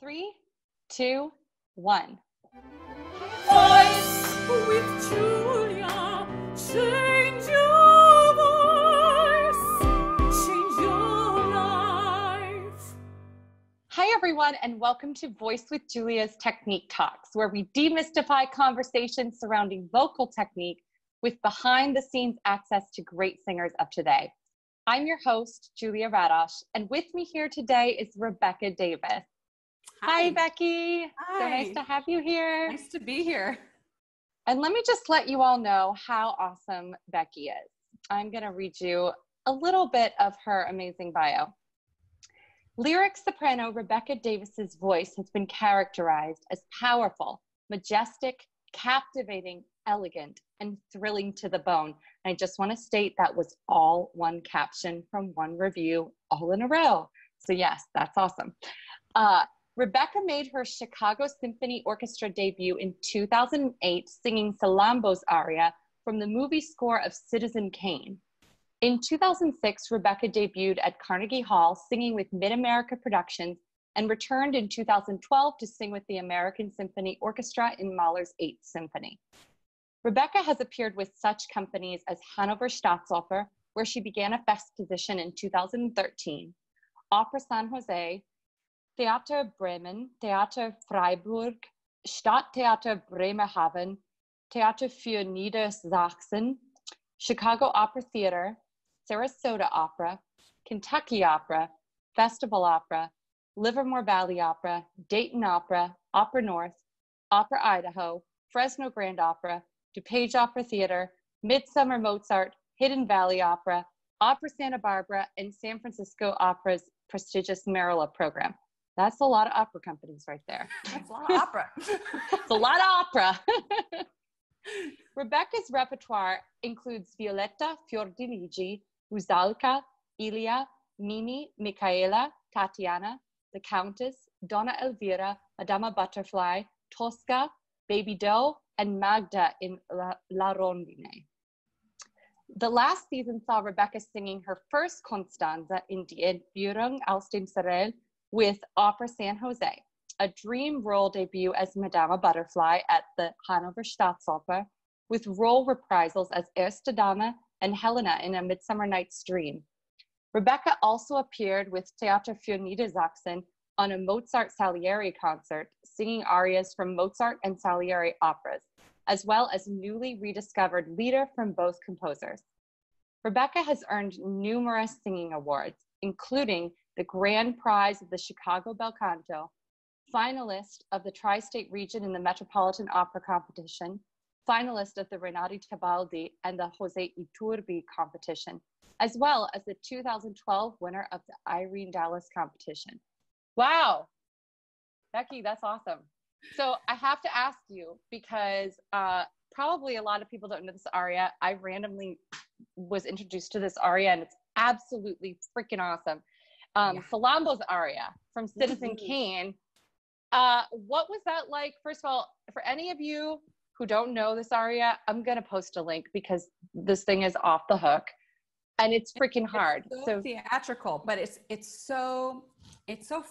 3, 2, 1. Voice with Julia, change your voice, change your life. Hi everyone, and welcome to Voice with Julia's Technique Talks, where we demystify conversations surrounding vocal technique with behind-the-scenes access to great singers of today. I'm your host, Julia Radosh, and with me here today is Rebecca Davis. Hi, Becky. Hi. So nice to have you here. Nice to be here. And let me just let you all know how awesome Becky is. I'm going to read you a little bit of her amazing bio. Lyric soprano Rebecca Davis's voice has been characterized as powerful, majestic, captivating, elegant, and thrilling to the bone. And I just want to state that was all one caption from one review all in a row. So yes, that's awesome. Rebecca made her Chicago Symphony Orchestra debut in 2008, singing Salambo's aria from the movie score of Citizen Kane. In 2006, Rebecca debuted at Carnegie Hall, singing with Mid-America Productions, and returned in 2012 to sing with the American Symphony Orchestra in Mahler's 8th Symphony. Rebecca has appeared with such companies as Hannover Staatsoper, where she began a Fest position in 2013, Opera San Jose, Theater Bremen, Theater Freiburg, Stadttheater Bremerhaven, Theater für Niedersachsen, Chicago Opera Theater, Sarasota Opera, Kentucky Opera, Festival Opera, Livermore Valley Opera, Dayton Opera, Opera North, Opera Idaho, Fresno Grand Opera, DuPage Opera Theater, Midsummer Mozart, Hidden Valley Opera, Opera Santa Barbara, and San Francisco Opera's prestigious Marilla program. That's a lot of opera companies right there. That's a lot of opera. It's a lot of opera. Rebecca's repertoire includes Violetta, Fiordiligi, Rusalka, Ilia, Mimi, Michaela, Tatiana, The Countess, Donna Elvira, Madama Butterfly, Tosca, Baby Doe, and Magda in La Rondine. The last season saw Rebecca singing her first Constanza in Die Entführung aus dem Serail with Opera San Jose, a dream role debut as Madama Butterfly at the Hannover Staatsoper, with role reprisals as Erste Dame and Helena in A Midsummer Night's Dream. Rebecca also appeared with Theater für Niedersachsen on a Mozart Salieri concert, singing arias from Mozart and Salieri operas, as well as newly rediscovered Lieder from both composers. Rebecca has earned numerous singing awards, including the grand prize of the Chicago Bel Canto, finalist of the Tri-State Region in the Metropolitan Opera Competition, finalist of the Renati Tebaldi and the Jose Iturbi competition, as well as the 2012 winner of the Irene Dallas competition. Wow, Becky, that's awesome. So I have to ask you, because probably a lot of people don't know this aria. I randomly was introduced to this aria, and it's absolutely freaking awesome. Salambo's aria from Citizen Kane. What was that like? First of all, for any of you who don't know this aria, I'm going to post a link because this thing is off the hook. And it's freaking hard. It's so theatrical, but it's so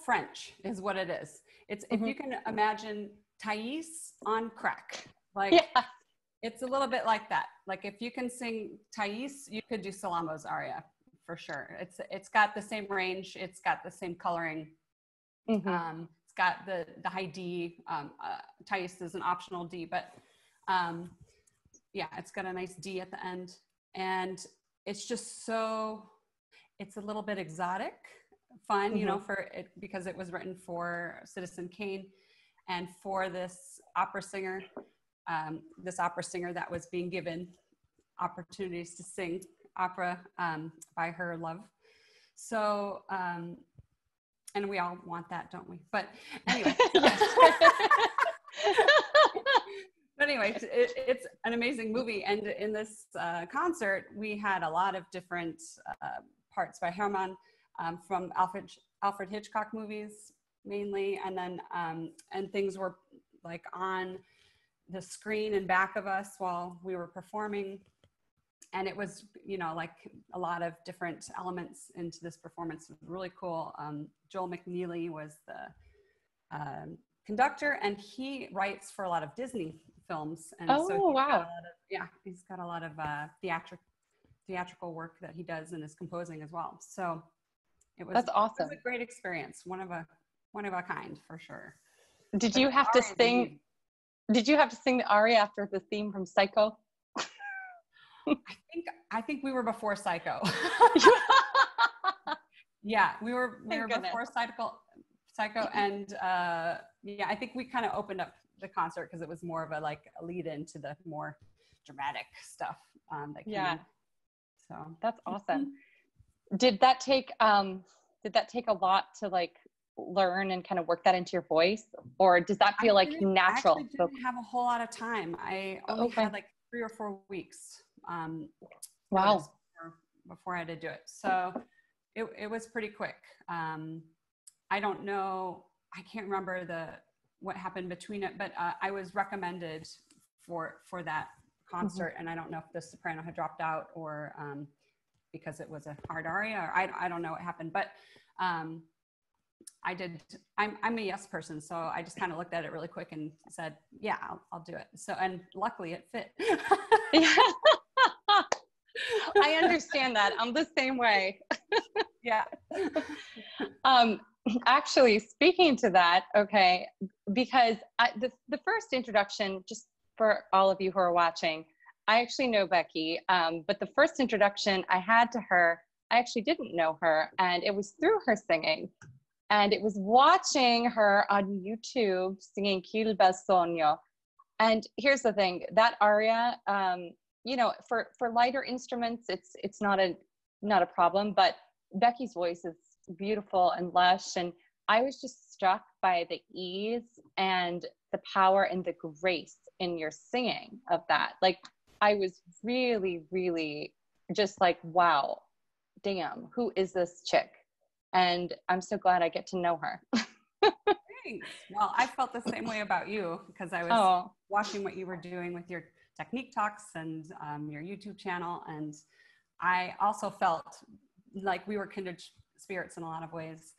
French is what it is. It's if you can imagine Thais on crack, like it's a little bit like that. Like if you can sing Thais, you could do Salambo's aria for sure. It's got the same range. It's got the same coloring. It's got the high D. Thais is an optional D, but yeah, it's got a nice D at the end. And it's just so, it's a little bit exotic, fun, you know, for it, because it was written for Citizen Kane and for this opera singer that was being given opportunities to sing opera by her love. So, and we all want that, don't we? But anyway. But anyway, it's an amazing movie. And in this concert, we had a lot of different parts by Herman from Alfred Hitchcock movies mainly. And then, and things were like on the screen in back of us while we were performing. And it was, you know, like a lot of different elements into this performance. It was really cool. Joel McNeely was the conductor, and he writes for a lot of Disney films. And oh, so he's wow. Got a lot of, yeah, he's got a lot of theatrical work that he does and is composing as well. So it was, that's awesome. It was a great experience. One of a kind for sure. Did you have to sing? Did you have to sing the aria after the theme from Psycho? I think we were before Psycho. Yeah, we were before Psycho, and yeah, I think we kind of opened up the concert because it was more of a like a lead into the more dramatic stuff that came in. So that's awesome. Did that take a lot to like learn and kind of work that into your voice, or does that feel like natural? I didn't have a whole lot of time. I only had like 3 or 4 weeks. Wow. Before I had to do it, so it was pretty quick. I don't know. I can't remember what happened between it, but I was recommended for that concert, and I don't know if the soprano had dropped out or because it was a hard aria, or I don't know what happened, but I'm a yes person, so I just kind of looked at it really quick and said, yeah, I'll do it. So, and luckily it fit. I understand that. I'm the same way. Yeah. Actually, speaking to that, okay, because the first introduction, just for all of you who are watching, I actually know Becky, but the first introduction I had to her, I actually didn't know her, and it was through her singing. And it was watching her on YouTube singing Quel Bel Sogno. And here's the thing, that aria, you know, for lighter instruments, it's not a problem, but Becky's voice is beautiful and lush. And I was just struck by the ease and the power and the grace in your singing of that. Like, I was really, really just like, wow, damn, who is this chick? And I'm so glad I get to know her. Thanks. Well, I felt the same way about you because I was watching what you were doing with your technique talks and your YouTube channel. And I also felt like we were kindred spirits in a lot of ways.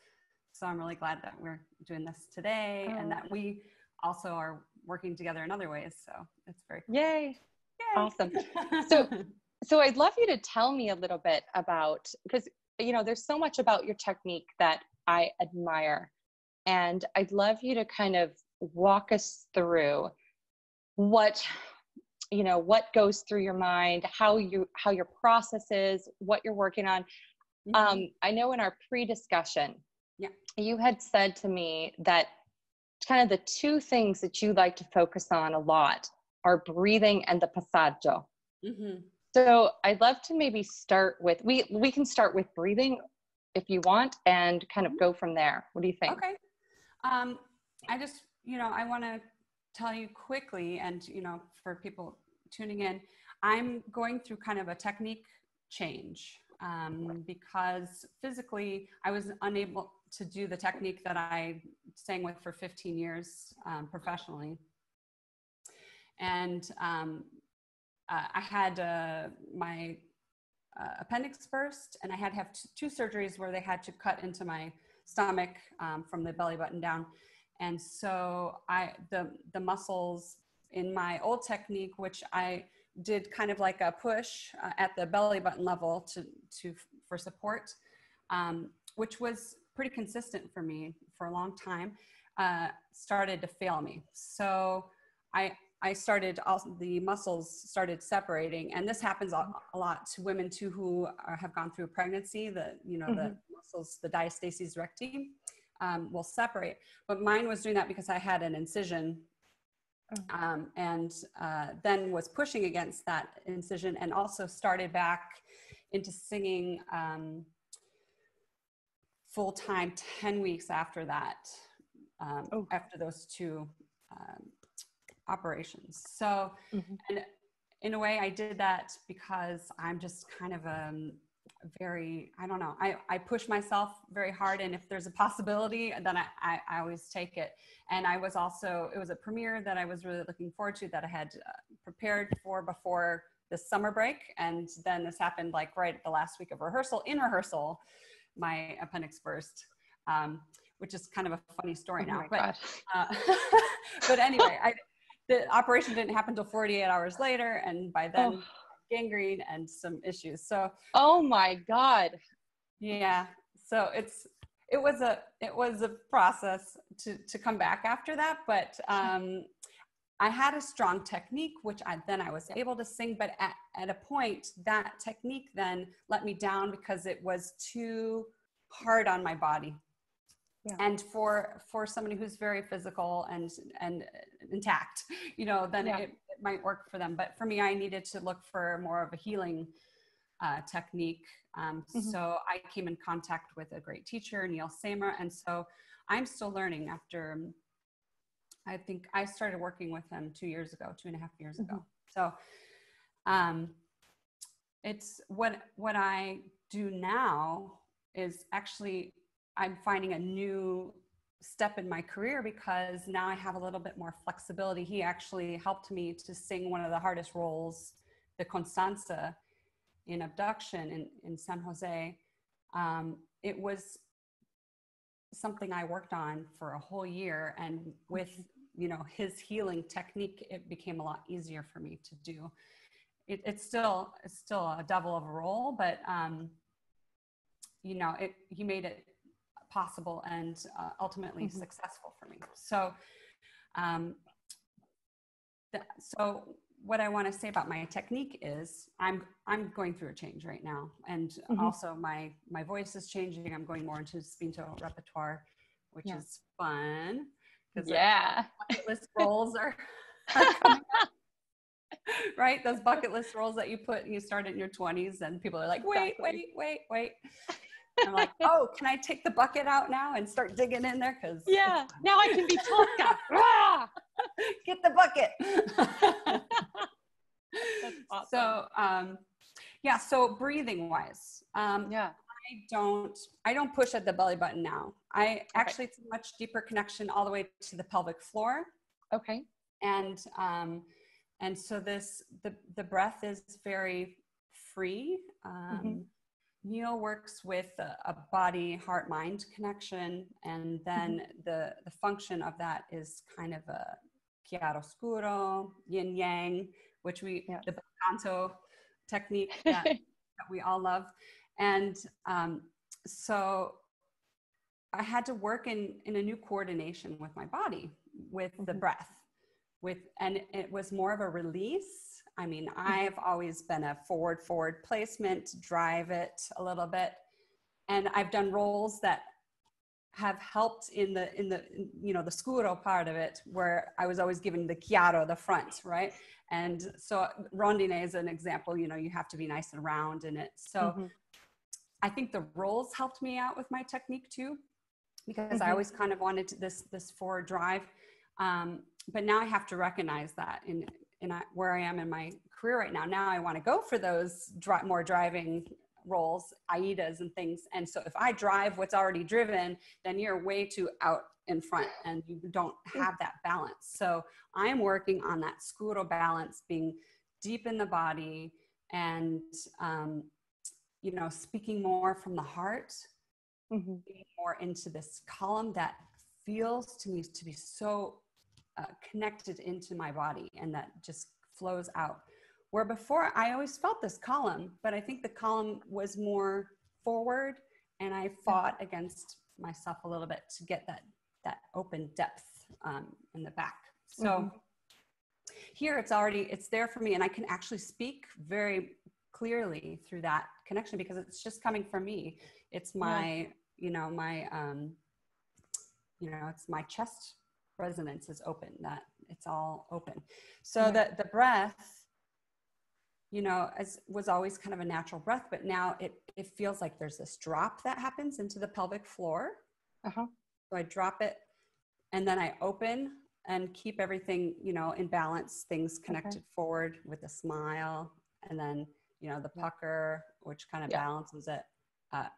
So I'm really glad that we're doing this today and that we also are working together in other ways. So it's very cool. Yay. Awesome. So I'd love you to tell me a little bit about, because, you know, there's so much about your technique that I admire, and I'd love you to kind of walk us through what goes through your mind, how your process is, what you're working on. Mm-hmm. I know in our pre-discussion, you had said to me that kind of the two things that you like to focus on a lot are breathing and the passaggio. Mm-hmm. So I'd love to maybe start with, we can start with breathing if you want and kind of go from there. What do you think? Okay. I just, I want to tell you quickly and, for people tuning in, I'm going through kind of a technique change because physically I was unable to do the technique that I sang with for 15 years professionally. And I had my appendix burst, and I had to have two surgeries where they had to cut into my stomach from the belly button down. And so the muscles in my old technique, which I did kind of like a push at the belly button level for support, which was pretty consistent for me for a long time, started to fail me. So I started, the muscles started separating, and this happens a lot to women too who have gone through pregnancy. The muscles, the diastasis recti, will separate. But mine was doing that because I had an incision, and then was pushing against that incision, and also started back into singing full time 10 weeks after that, after those two. Operations. So, and in a way I did that because I'm just kind of very, I don't know, I push myself very hard, and if there's a possibility, then I always take it. And I was also, it was a premiere that I was really looking forward to, that I had prepared for before the summer break. And then this happened like right at the last week of rehearsal. In rehearsal, my appendix burst, which is kind of a funny story now. But anyway, the operation didn't happen until 48 hours later. And by then, gangrene and some issues. So, oh my God. Yeah. So it was a process to come back after that. But I had a strong technique, which I was able to sing. But at a point, that technique then let me down because it was too hard on my body. Yeah. And for somebody who's very physical and intact, you know, then it might work for them. But for me, I needed to look for more of a healing technique. So I came in contact with a great teacher, Neil Samer. And so I'm still learning after, I think I started working with him 2.5 years ago. So it's what I do now is actually, I'm finding a new step in my career because now I have a little bit more flexibility. He actually helped me to sing one of the hardest roles, the Constanza in Abduction in San Jose. It was something I worked on for a whole year, and with, you know, his healing technique, it became a lot easier for me to do. It's still a devil of a role, but you know, he made it possible and ultimately successful for me. So, so what I want to say about my technique is I'm going through a change right now, and also my voice is changing. I'm going more into spinto repertoire, which is fun because bucket list roles are coming up. Right, those bucket list roles that you start in your 20s, and people are like, wait. I'm like, oh, can I take the bucket out now and start digging in there? Because now I can be Tolka. Get the bucket. That's awesome. So, so breathing wise, I don't push at the belly button now. Actually, it's a much deeper connection all the way to the pelvic floor. Okay. And so the breath is very free. Neil works with a body-heart-mind connection, and then the function of that is kind of a chiaroscuro, yin-yang, which the bel canto technique that we all love. And so I had to work in a new coordination with my body, with the breath, and it was more of a release. I mean, I've always been a forward placement, drive it a little bit. And I've done roles that have helped in the scuro part of it, where I was always giving the chiaro, the front, right? And so Rondine is an example, you know, you have to be nice and round in it. So I think the roles helped me out with my technique too, because I always kind of wanted this forward drive. But now I have to recognize that where I am in my career right now. Now I want to go for those more driving roles, Aidas and things. And so if I drive what's already driven, then you're way too out in front and you don't have that balance. So I'm working on that scuro balance, being deep in the body and, you know, speaking more from the heart, being more into this column that feels to me to be so connected into my body, and that just flows out, where before I always felt this column, but I think the column was more forward, and I fought against myself a little bit to get that open depth in the back. So here it's there for me, and I can actually speak very clearly through that connection because it's just coming from me. It's it's my chest resonance is open, that it's all open. So the breath, you know, was always kind of a natural breath, but now it feels like there's this drop that happens into the pelvic floor. So I drop it and then I open and keep everything, you know, in balance, things connected forward with a smile. And then, you know, the pucker, which kind of balances it,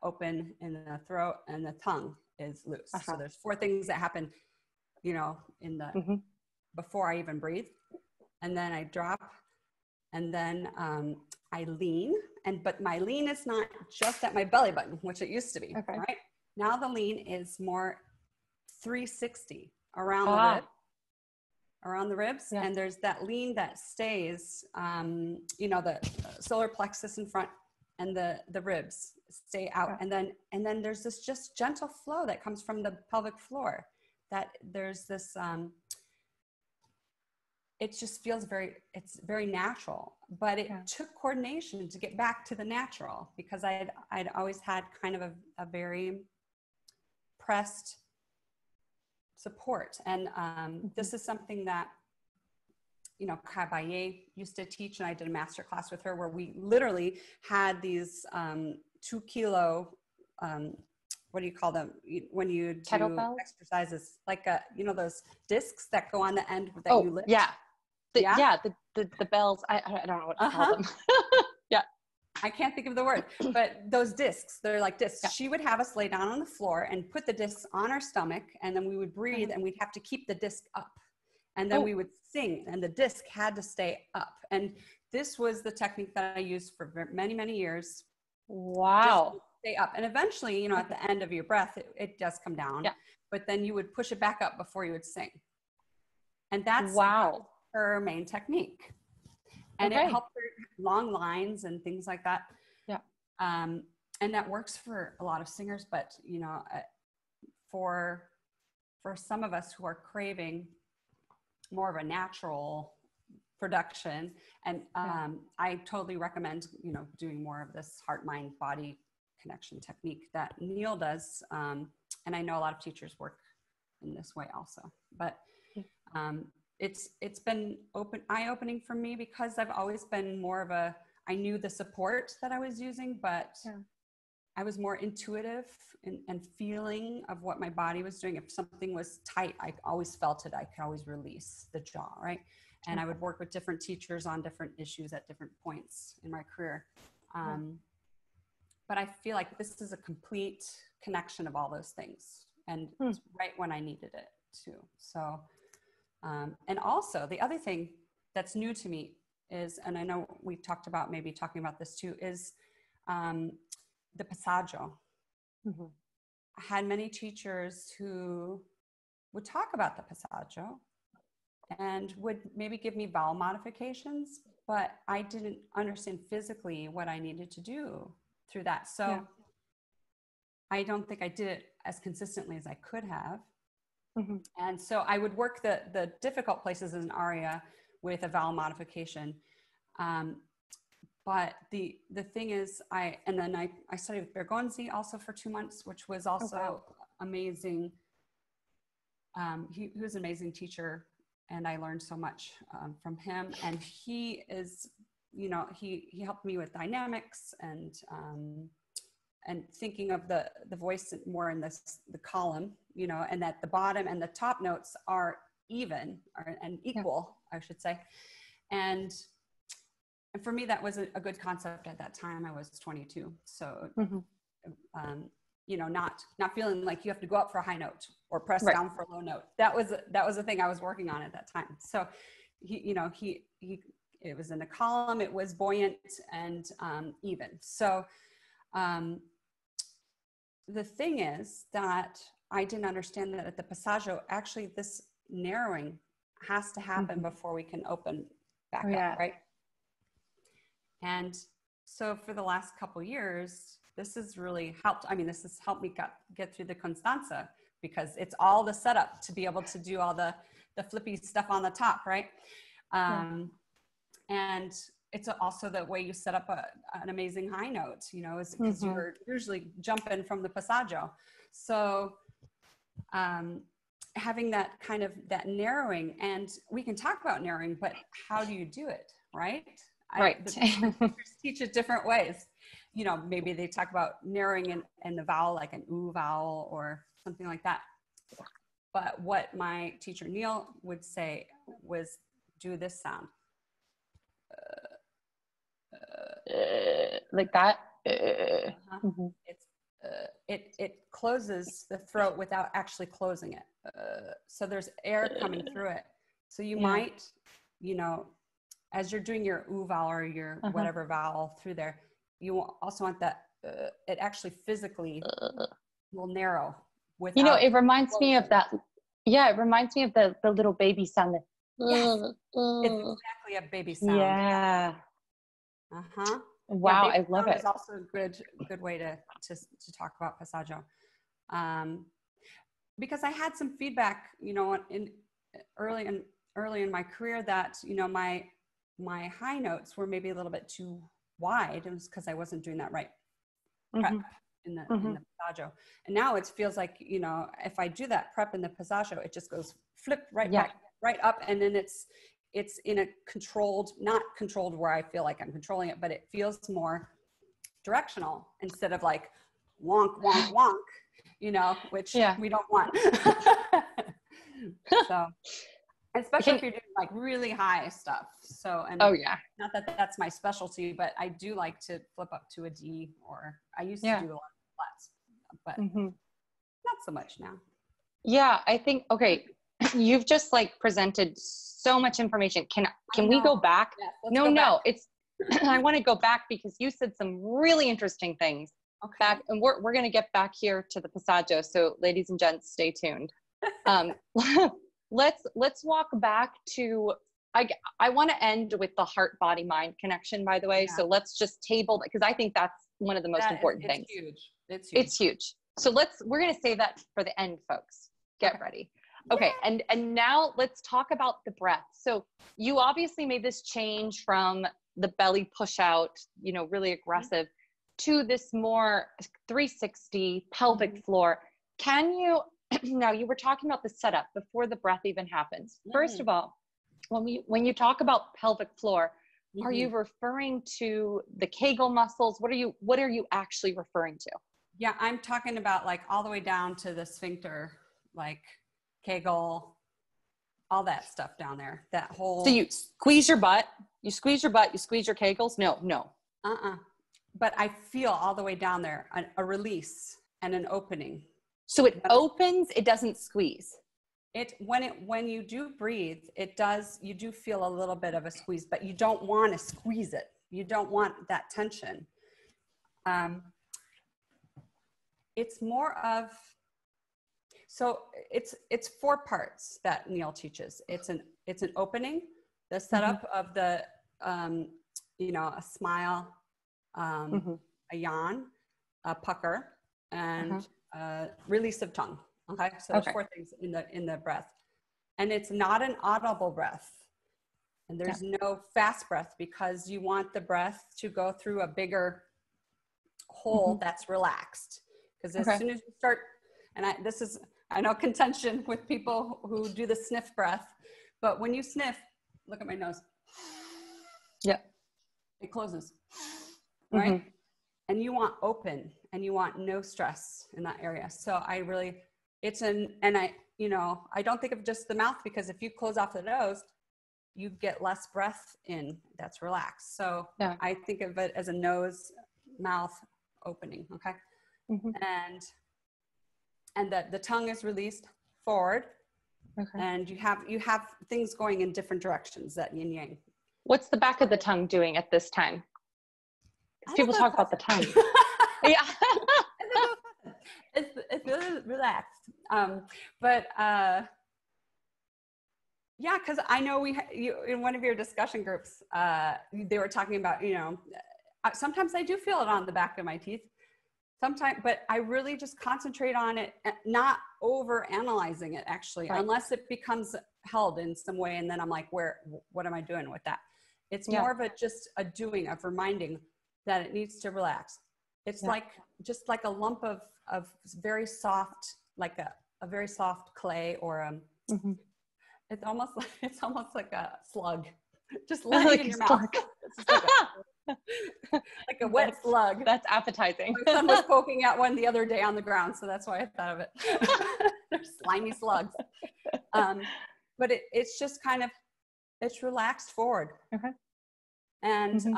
open in the throat, and the tongue is loose. So there's 4 things that happen, you know, in the, before I even breathe, and then I drop, and then I lean, but my lean is not just at my belly button, which it used to be, right? Now the lean is more 360 around the rib, around the ribs. Yeah. And there's that lean that stays, you know, the solar plexus in front and the ribs stay out. Yeah. And then there's this just gentle flow that comes from the pelvic floor, that there's this, it just feels very, it's very natural, but it took coordination to get back to the natural, because I'd always had kind of a very pressed support. And this is something that, you know, Caballé used to teach, and I did a master class with her where we literally had these 2 kilo, what do you call them when you do kettlebell exercises? Like, you know, those discs that go on the end that you lift? Yeah. The bells. I don't know what to call them. Yeah. I can't think of the word, but those discs, they're like discs. Yeah. She would have us lay down on the floor and put the discs on our stomach, and then we would breathe and we'd have to keep the disc up. And then we would sing, and the disc had to stay up. And this was the technique that I used for many, many years. Wow. Just stay up, and eventually, you know, at the end of your breath, it does come down, but then you would push it back up before you would sing. And that's her main technique, and it helped her long lines and things like that. Yeah. And that works for a lot of singers, but you know, for some of us who are craving more of a natural production, and I totally recommend, you know, doing more of this heart, mind, body connection technique that Neil does, and I know a lot of teachers work in this way also, but it's been eye-opening for me, because I've always been more of a, I knew the support that I was using, but I was more intuitive and feeling of what my body was doing. If something was tight, I always felt it. I could always release the jaw, right? And I would work with different teachers on different issues at different points in my career. But I feel like this is a complete connection of all those things, and it's right when I needed it too. So, and also the other thing that's new to me is, and I know we talked about maybe talking about this too, is the passaggio. I had many teachers who would talk about the passaggio and would maybe give me vowel modifications, but I didn't understand physically what I needed to do through that. So I don't think I did it as consistently as I could have. And so I would work the difficult places in an aria with a vowel modification. But the thing is, I studied with Bergonzi also for 2 months, which was also amazing. He was an amazing teacher, and I learned so much from him. And he is, you know, he helped me with dynamics and thinking of the voice more in the column, you know, and that the bottom and the top notes are even and equal, I should say. And for me, that was a good concept at that time. I was 22. So, you know, not feeling like you have to go up for a high note or press down for a low note. That was the thing I was working on at that time. So he, you know, it was in the column, it was buoyant and even. So the thing is that I didn't understand that at the passaggio, actually this narrowing has to happen before we can open back up, right? And so for the last couple years, this has really helped. I mean, this has helped me get through the Constanza, because it's all the setup to be able to do all the flippy stuff on the top, right? And it's also the way you set up an amazing high note, you know, is because you're usually jumping from the passaggio. So having that kind of that narrowing, and we can talk about narrowing, but how do you do it, right? Teachers teach it different ways. You know, maybe they talk about narrowing in the vowel, like an oo vowel or something like that. But what my teacher Neil would say was, do this sound. Like that. It closes the throat without actually closing it, so there's air coming through it, so you might, you know, as you're doing your oo vowel or your whatever vowel through there, you also want that it actually physically will narrow without, you know, it reminds me of that. Yeah, it reminds me of the little baby sound. That, yes. It's exactly a baby sound. Yeah. Uh-huh. Wow, yeah, I love it. It's also a good way to talk about passaggio. Because I had some feedback, you know, early in my career that, you know, my high notes were maybe a little bit too wide. It was because I wasn't doing that right prep in the passaggio. And now it feels like, you know, if I do that prep in the passaggio, it just goes flip right back, right up. And then it's in a controlled, not controlled where I feel like I'm controlling it, but it feels more directional instead of like wonk, wonk, wonk, you know, which we don't want. So, especially if you're doing like really high stuff. So, and not that that's my specialty, but I do like to flip up to a D, or I used to do a lot of flats, but not so much now. Yeah, I think, okay, you've just like presented so much information. Can we go back? Yes, let's go back. It's I want to go back because you said some really interesting things. Okay. Back, and we're going to get back here to the passaggio. So, ladies and gents, stay tuned. Let's walk back to. I want to end with the heart, body, mind connection. By the way, so let's just table that because I think that's one of the most important things. Huge. It's huge. So we're going to save that for the end, folks. Get ready. Okay, and now let's talk about the breath. So you obviously made this change from the belly push out, you know, really aggressive, to this more 360 pelvic floor. Can you, now you were talking about the setup before the breath even happens. First of all, when you talk about pelvic floor, are you referring to the Kegel muscles? What are you actually referring to? Yeah, I'm talking about like all the way down to the sphincter, like Kegel, all that stuff down there, that whole. So you squeeze your Kegels? No. But I feel all the way down there, a release and an opening. So it opens, it doesn't squeeze. When you do breathe, you do feel a little bit of a squeeze, but you don't want to squeeze it. You don't want that tension. It's more of, so it's four parts that Neil teaches. It's an opening, the setup of the, you know, a smile, a yawn, a pucker, and release of tongue. Okay, so there's four things in the breath, and it's not an audible breath, and there's no fast breath because you want the breath to go through a bigger hole that's relaxed. Because as soon as you start, and I know contention with people who do the sniff breath, but when you sniff, look at my nose. Yeah. It closes, right? And you want open and you want no stress in that area. So I really, you know, I don't think of just the mouth because if you close off the nose, you get less breath in that's relaxed. So I think of it as a nose, mouth opening, okay? And that the tongue is released forward, and you have things going in different directions, that yin yang. What's the back of the tongue doing at this time? People talk about the tongue. It's relaxed. Because I know you in one of your discussion groups, they were talking about, you know, sometimes I do feel it on the back of my teeth. Sometimes, but I really just concentrate on it, not over analyzing it actually, unless it becomes held in some way. And then I'm like, what am I doing with that? It's more of just a doing of reminding that it needs to relax. It's like, just like a lump of very soft, like a very soft clay or, it's almost like a slug, just laying like in your mouth. Like a wet slug. That's appetizing. My son was poking at one the other day on the ground, so that's why I thought of it. They're slimy slugs. But it's just kind of, it's relaxed forward. And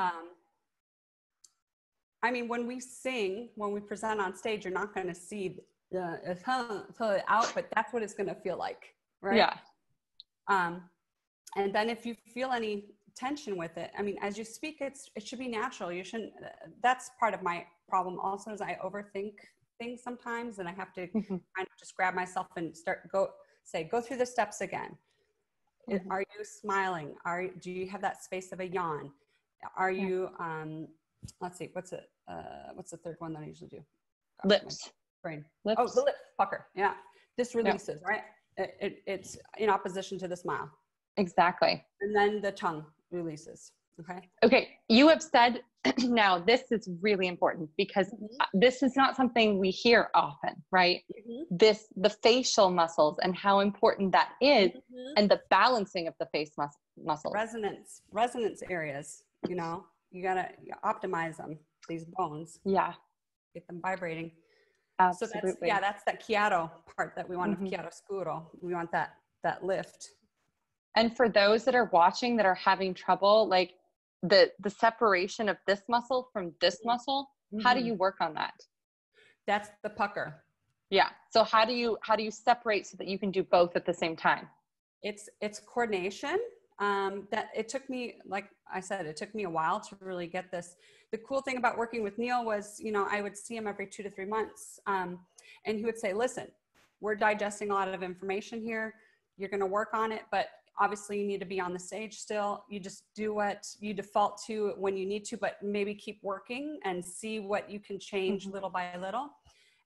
I mean, when we present on stage, you're not going to see the out, but that's what it's going to feel like, right? Yeah. And then if you feel any tension with it, I mean, as you speak, it should be natural. You shouldn't, that's part of my problem also is I overthink things sometimes, and I have to kind of just grab myself and start go through the steps again. Mm-hmm. Are you smiling? Do you have that space of a yawn? Are you? Let's see. What's the third one that I usually do? God, lips. Brain. Lips. Oh, the lip pucker. Yeah. This releases, yeah. Right? It's in opposition to the smile. Exactly. And then the tongue releases. Okay. Okay. You have said now, this is really important because this is not something we hear often, right? Mm-hmm. The facial muscles and how important that is, and the balancing of the face muscles. Resonance areas, you know, you got to optimize them, these bones. Yeah. Get them vibrating. Absolutely. So that's that chiaro part that we want, chiaro scuro. We want that lift. And for those that are watching that are having trouble, like the separation of this muscle from this muscle, how do you work on that? That's the pucker. Yeah. So how do you separate so that you can do both at the same time? It's coordination. That it took me, like I said, it took me a while to really get this. The cool thing about working with Neil was, you know, I would see him every 2 to 3 months. And he would say, listen, we're digesting a lot of information here. You're going to work on it, but obviously you need to be on the stage still. You just do what you default to when you need to, but maybe keep working and see what you can change little by little.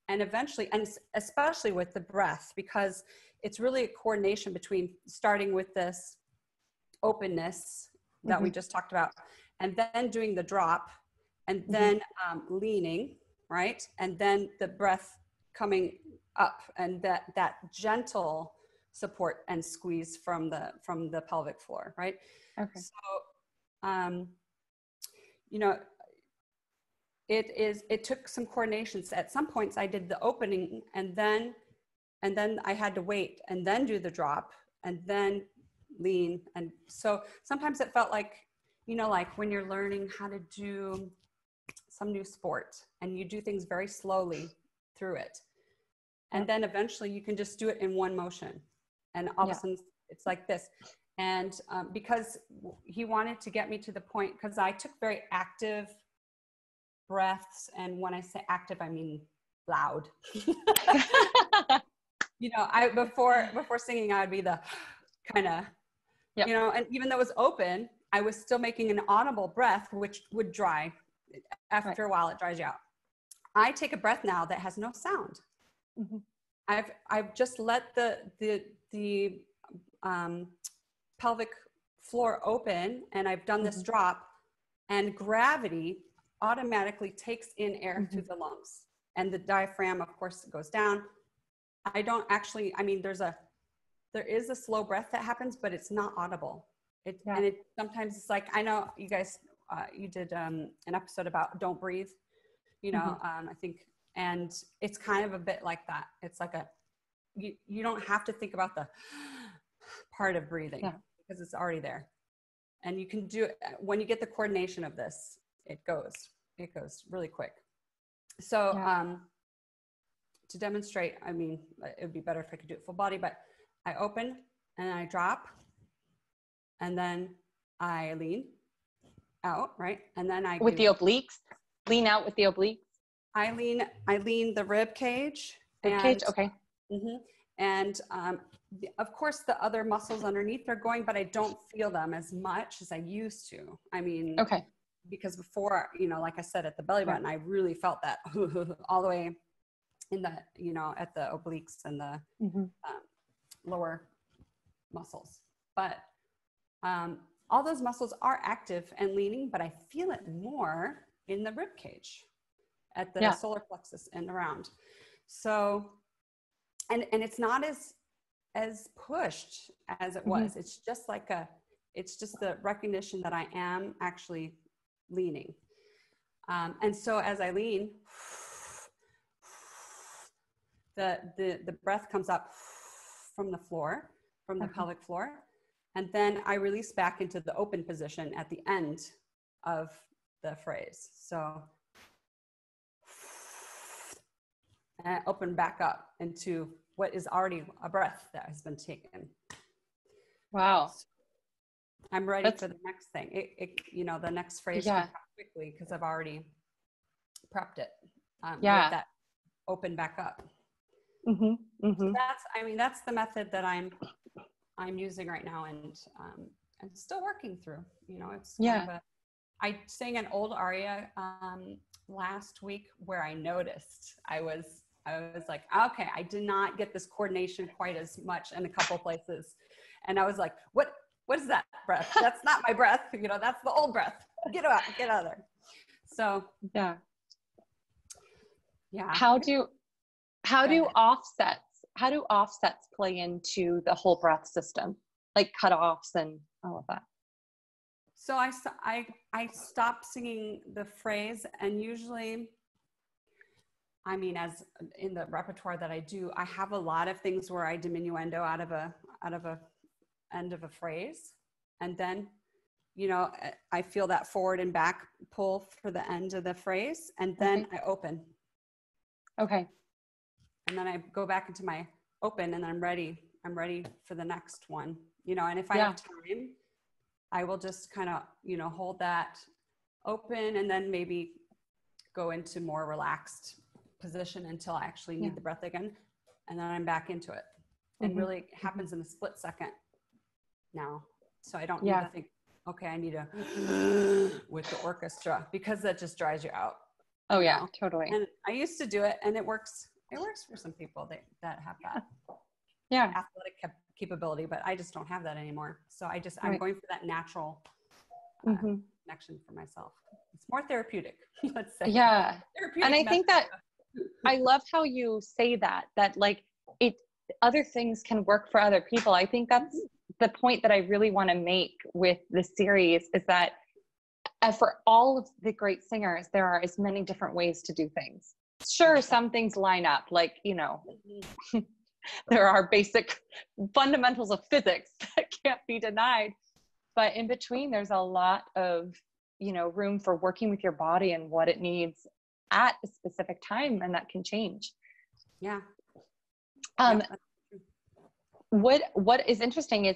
And eventually, and especially with the breath, because it's really a coordination between starting with this openness that we just talked about, and then doing the drop, and then leaning, right? And then the breath coming up, and that gentle support and squeeze from the pelvic floor, right? Okay. So, you know, it took some coordinations. At some points I did the opening and then I had to wait and then do the drop and then lean. And so sometimes it felt like, you know, like when you're learning how to do some new sport and you do things very slowly through it. And then eventually you can just do it in one motion. And all of a sudden it's like this. And because he wanted to get me to the point, because I took very active breaths. And when I say active, I mean loud. You know, I before singing, I would be the kind of, you know, and even though it was open, I was still making an audible breath, which would dry. After a while, it dries you out. I take a breath now that has no sound. I've just let the pelvic floor open, and I've done this drop, and gravity automatically takes in air through the lungs, and the diaphragm, of course, goes down. I don't actually, I mean, there is a slow breath that happens, but it's not audible. And it sometimes it's like, I know you guys, you did an episode about don't breathe, you know, I think. And it's kind of a bit like that. It's like you don't have to think about the part of breathing because it's already there. And you can do it when you get the coordination of this, it goes really quick. So to demonstrate, I mean, it would be better if I could do it full body, but I open and I drop and then I lean out, right? And then I with the obliques, lean out with the obliques. I lean the rib cage. Okay. And of course, the other muscles underneath are going, but I don't feel them as much as I used to. I mean, because before, you know, like I said, at the belly button, I really felt that all the way in the, you know, at the obliques and the lower muscles. But all those muscles are active and leaning, but I feel it more in the rib cage, at the solar plexus and around. So, and it's not as pushed as it was. It's just like the recognition that I am actually leaning. And so as I lean, the breath comes up from the floor, from the pelvic floor. And then I release back into the open position at the end of the phrase. So, and I open back up into what is already a breath that has been taken. Wow. So I'm ready for the next thing. You know, the next phrase quickly because I've already prepped it. With that open back up. So that's, I mean, that's the method that I'm using right now, and still working through, you know, it's kind of a, I sang an old aria last week where I noticed I was like, okay, I did not get this coordination quite as much in a couple places. And I was like, what is that breath? That's not my breath. You know, that's the old breath. Get out of there. So yeah. How do offsets play into the whole breath system? Like cutoffs and all of that. So I stopped singing the phrase, and usually, I mean, as in the repertoire that I do, I have a lot of things where I diminuendo out of a end of a phrase, and then, you know, I feel that forward and back pull for the end of the phrase, and then I open. Okay. And then I go back into my open, and I'm ready for the next one, you know, and if I have time, I will just kind of, you know, hold that open and then maybe go into more relaxed position until I actually need the breath again, and then I'm back into it. It really happens in a split second now, so I don't need to think, okay, I need to with the orchestra, because that just dries you out. Oh yeah, you know? Totally. And I used to do it, and it works for some people that have that athletic capability, but I just don't have that anymore, so I'm going for that natural connection for myself. It's more therapeutic, let's say. Yeah, therapeutic, and I think that I love how you say that like it, other things can work for other people. I think that's the point that I really want to make with this series, is that for all of the great singers, there are as many different ways to do things. Sure, some things line up, like, you know, there are basic fundamentals of physics that can't be denied, but in between, there's a lot of, you know, room for working with your body and what it needs at a specific time, and that can change. What is interesting is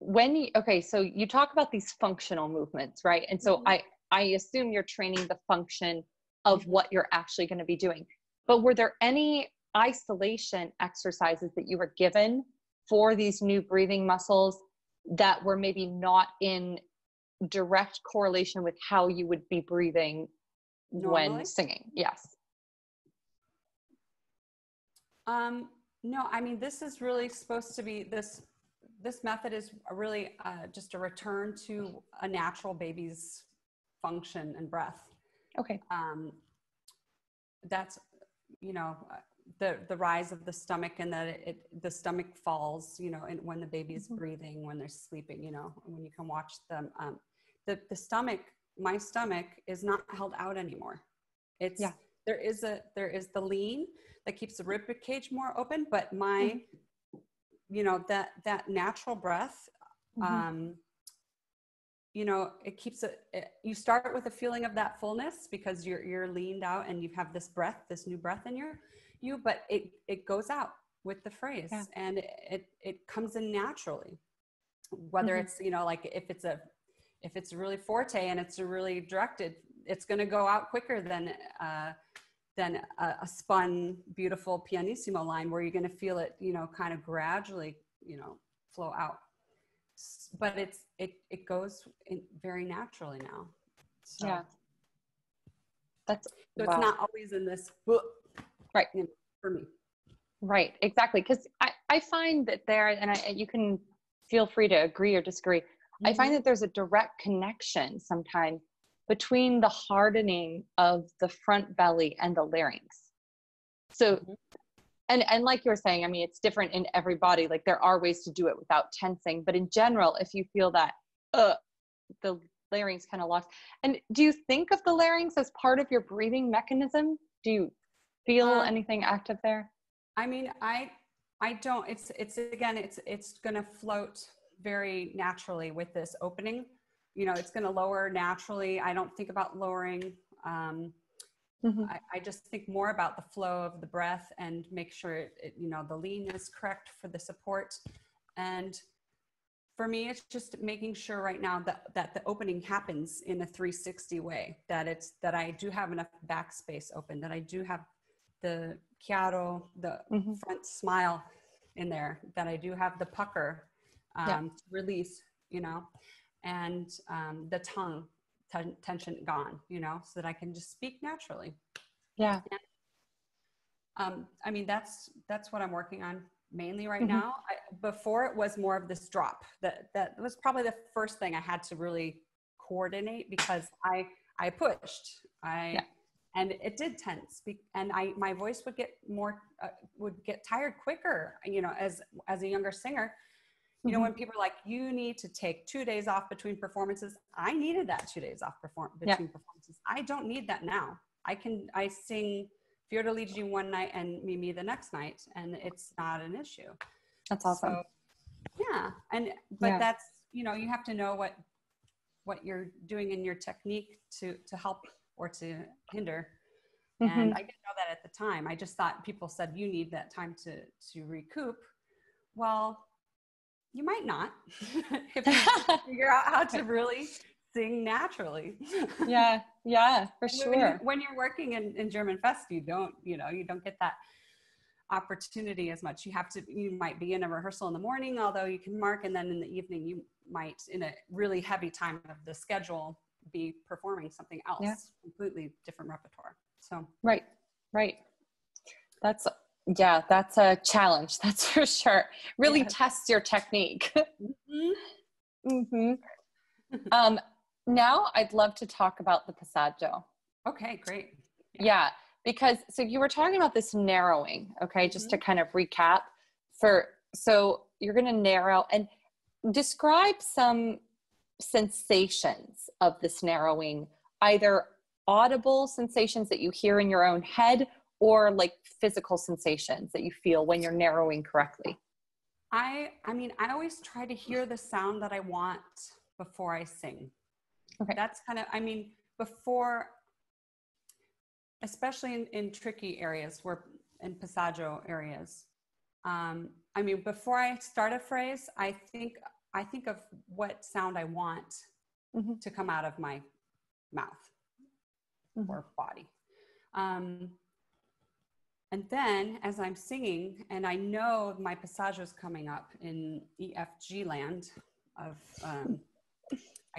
when you, okay, so you talk about these functional movements, right? And so I assume you're training the function of what you're actually going to be doing, but were there any isolation exercises that you were given for these new breathing muscles that were maybe not in direct correlation with how you would be breathing normally when singing? Yes. No, I mean, this is really supposed to be, this method is really just a return to a natural baby's function and breath. Okay. That's, you know, the rise of the stomach, and that the stomach falls, you know, and when the baby's breathing, when they're sleeping, you know, when you can watch them, the stomach, my stomach is not held out anymore. It's, there is the lean that keeps the rib cage more open, but my, you know, that natural breath, you know, it keeps it, you start with a feeling of that fullness because you're leaned out and you have this breath, this new breath in you, but it goes out with the phrase, and it comes in naturally, whether it's, you know, like if it's really forte and it's really directed, it's going to go out quicker than a spun, beautiful pianissimo line where you're going to feel it, you know, kind of gradually, you know, flow out, but it goes in very naturally now. So, so it's not always in this book. Right. For me. Right. Exactly. Because I find that there, and you can feel free to agree or disagree. I find that there's a direct connection sometimes between the hardening of the front belly and the larynx. So, and like you were saying, I mean, it's different in every body. Like there are ways to do it without tensing, but in general, if you feel that, the larynx kind of locks. And do you think of the larynx as part of your breathing mechanism? Do you feel anything active there? I mean, I don't, it's going to float very naturally with this opening, you know, it's going to lower naturally. I don't think about lowering. I just think more about the flow of the breath and make sure it, you know, the lean is correct for the support. And for me, it's just making sure right now that the opening happens in a 360 way, that I do have enough backspace open, that I do have the chiaro, the front smile in there, that I do have the pucker to release, you know, and the tongue tension gone, you know, so that I can just speak naturally. Yeah. And, I mean, that's what I'm working on mainly right now. Before it was more of this drop. That was probably the first thing I had to really coordinate, because I pushed. And it did tense, and my voice would get more, would get tired quicker, you know, as a younger singer, you know, when people are like, you need to take 2 days off between performances. I needed that 2 days off between performances. I don't need that now. I sing Fiordo Leggi one night and Mimi the next night, and it's not an issue. That's awesome. So, yeah. But that's, you know, you have to know what you're doing in your technique to help or to hinder. And I didn't know that at the time. I just thought people said, you need that time to recoup. Well, you might not if you figure out how to really sing naturally. Yeah, for sure. When you're working in German Fest, you don't get that opportunity as much. You might be in a rehearsal in the morning, although you can mark, and then in the evening you might, in a really heavy time of the schedule, be performing something else, completely different repertoire. So right, that's a challenge, that's for sure. Really test your technique. Now I'd love to talk about the passaggio. Okay, great. Yeah, because so you were talking about this narrowing, okay, just to kind of recap. So you're going to narrow and describe some sensations of this narrowing, either audible sensations that you hear in your own head or like physical sensations that you feel when you're narrowing correctly. I mean, I always try to hear the sound that I want before I sing. Okay. That's kind of, I mean, before, especially in tricky areas, in passaggio areas, I mean, before I start a phrase, I think of what sound I want to come out of my mouth or body. And then as I'm singing, and I know my passaggio is coming up in EFG land of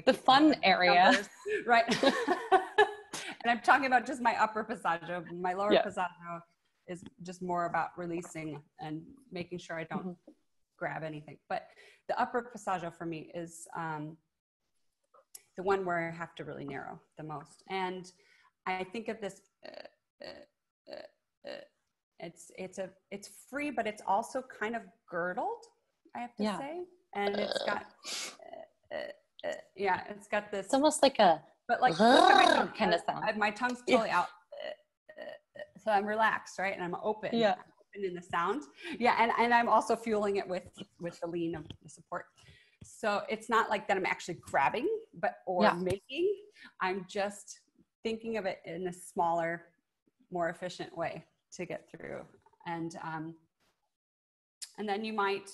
the fun area, right? And I'm talking about just my upper passaggio. My lower passaggio is just more about releasing and making sure I don't grab anything. But the upper passaggio for me is the one where I have to really narrow the most. And I think of this, it's free, but it's also kind of girdled, I have to say. And it's got, it's got this. It's almost like a, but like kind of sound. My tongue's totally out. So I'm relaxed, right? And I'm open. Yeah. In the sound, and I'm also fueling it with the lean of the support, so it's not like that I'm actually grabbing making. I'm just thinking of it in a smaller, more efficient way to get through. And and then you might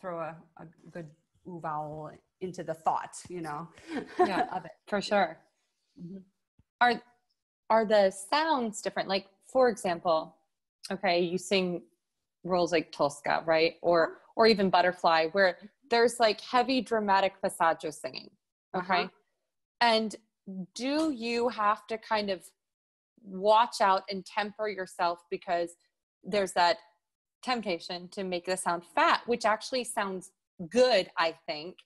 throw a good oo vowel into the thought, of it, for sure. Are the sounds different? Like, for example, okay, you sing roles like Tosca, right? Or even Butterfly, where there's like heavy dramatic passaggio singing, okay? And do you have to kind of watch out and temper yourself, because there's that temptation to make the sound fat, which actually sounds good, I think,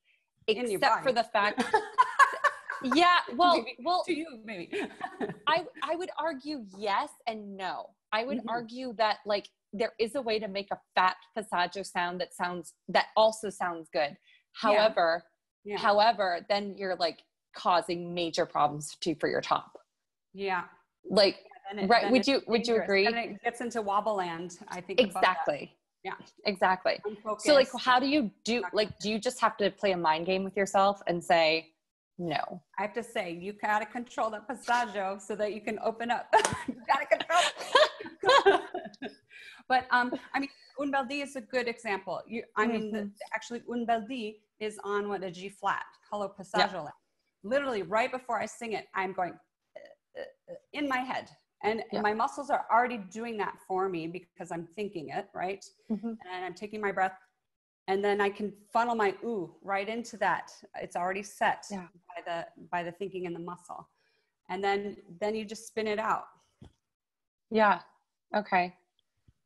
except for the fact... well, to you, maybe. I would argue yes and no. I would argue that like there is a way to make a fat passaggio sound that also sounds good. However, then you're like causing major problems for your top. Yeah. Like, right. Would you agree? And it gets into wobble land, I think. Exactly. Yeah, exactly. So like, how do you do you just have to play a mind game with yourself and say, no, I have to say, you gotta control that passaggio so that you can open up. You gotta control. But I mean, Unbaldi is a good example. I mean, actually, Unbaldi is on a G flat, hollow passaggio. Literally, right before I sing it, I'm going in my head. And my muscles are already doing that for me because I'm thinking it, right? Mm-hmm. And I'm taking my breath. And then I can funnel my ooh right into that. It's already set by the thinking and the muscle. And then you just spin it out. Yeah. Okay.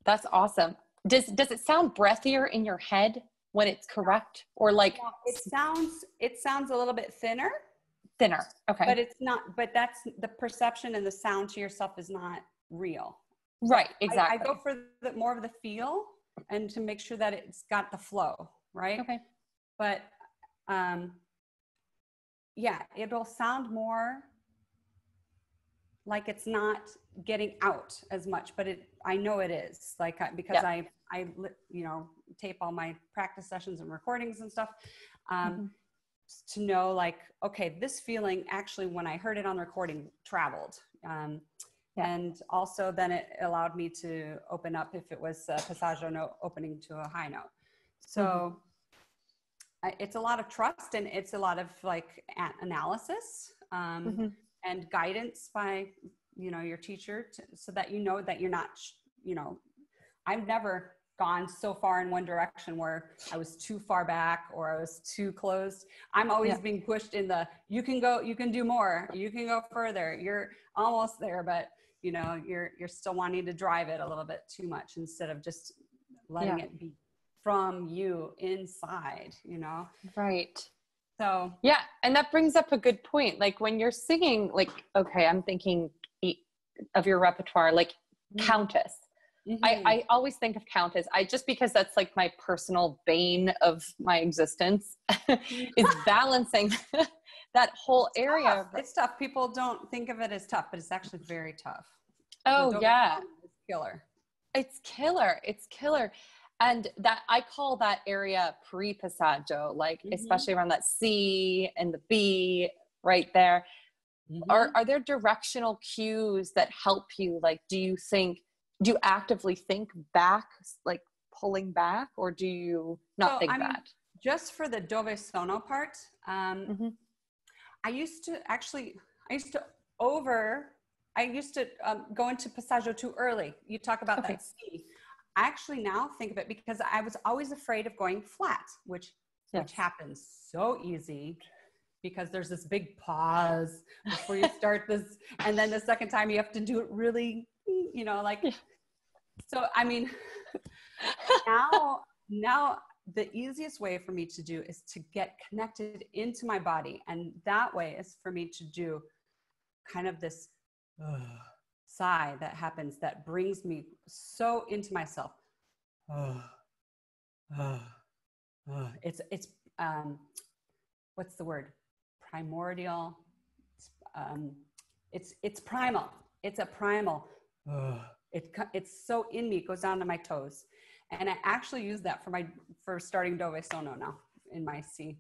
That's awesome. Does it sound breathier in your head when it's correct? Or like it sounds a little bit thinner. Thinner. Okay. But it's not, but that's the perception, and the sound to yourself is not real. Right. Exactly. I go for the more of the feel and to make sure that it's got the flow. Right. Okay. But, yeah, it'll sound more like it's not getting out as much, but I know it is, like, because I, you know, tape all my practice sessions and recordings and stuff. Mm-hmm. To know, like, okay, this feeling actually, when I heard it on the recording, traveled. And also then it allowed me to open up if it was a passaggio note opening to a high note. So it's a lot of trust, and it's a lot of like analysis and guidance by, you know, your teacher so that you know that you're not, you know, I've never gone so far in one direction where I was too far back or I was too closed. I'm always being pushed in the, you can go, you can do more, you can go further. You're almost there, but you know, you're still wanting to drive it a little bit too much instead of just letting it be from you inside, you know? Right. So. Yeah. And that brings up a good point. Like when you're singing, like, okay, I'm thinking of your repertoire, like Countess. Mm-hmm. I always think of Countess. Just because that's like my personal bane of my existence is balancing that whole area. It's tough. People don't think of it as tough, but it's actually very tough. Oh yeah. It's killer. It's killer. And that, I call that area pre-passaggio, like especially around that C and the B right there. Mm-hmm. Are there directional cues that help you? Like, do you actively think back, like pulling back, or do you not think that? Just for the dove sono part, I used to go into passaggio too early. You talk about that C. I actually now think of it because I was always afraid of going flat, which happens so easy. Because there's this big pause before you start this. And then the second time you have to do it really, you know, like, so, I mean, now the easiest way for me to do is to get connected into my body. And that way is for me to do kind of this sigh that happens that brings me so into myself. It's what's the word? Primordial. It's primal. It's a primal. It's so in me. It goes down to my toes, and I actually use that for starting dove sono now in my C.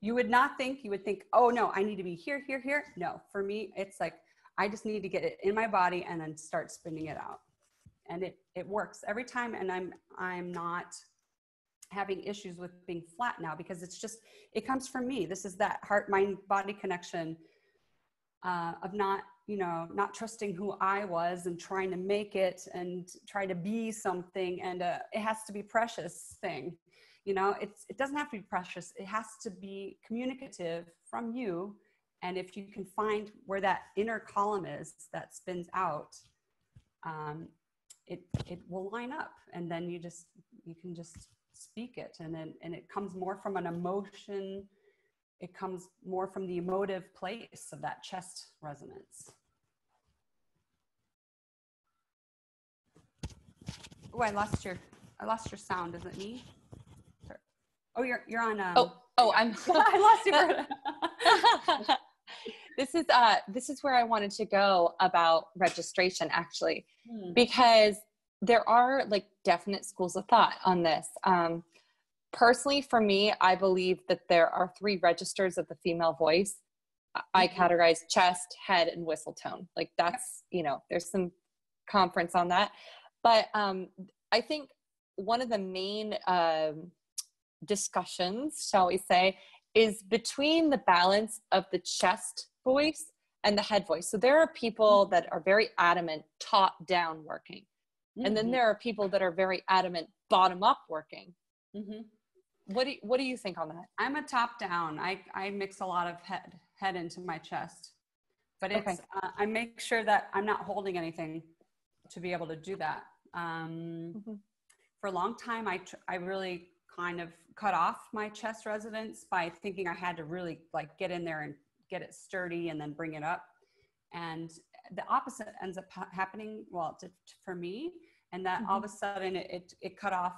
You would not think. You would think, oh no, I need to be here, here, here. No, for me, it's like I just need to get it in my body and then start spinning it out, and it works every time. And I'm not having issues with being flat now because it's just, it comes from me. This is that heart, mind, body connection of not, you know, not trusting who I was and trying to make it and try to be something. And it has to be precious thing. You know, it doesn't have to be precious. It has to be communicative from you. And if you can find where that inner column is that spins out, it will line up, and then you can just speak it, and it comes more from an emotion. It comes more from the emotive place of that chest resonance. Oh, I lost your sound. Is it me? Sorry. Oh, you're on. I'm. I lost you. This is where I wanted to go about registration, actually, because there are like definite schools of thought on this. Personally, for me, I believe that there are three registers of the female voice. I categorize chest, head, and whistle tone. Like that's, you know, there's some conference on that. But I think one of the main discussions, shall we say, is between the balance of the chest voice and the head voice. So there are people that are very adamant top-down working. Mm-hmm. And then there are people that are very adamant bottom-up working. Mm-hmm. What do you think on that? I'm a top-down. I mix a lot of head into my chest. But it's, I make sure that I'm not holding anything to be able to do that. Mm-hmm. For a long time, I really kind of cut off my chest resonance by thinking I had to really like get in there and get it sturdy and then bring it up. And the opposite ends up happening, well, for me, and that mm-hmm. all of a sudden it cut off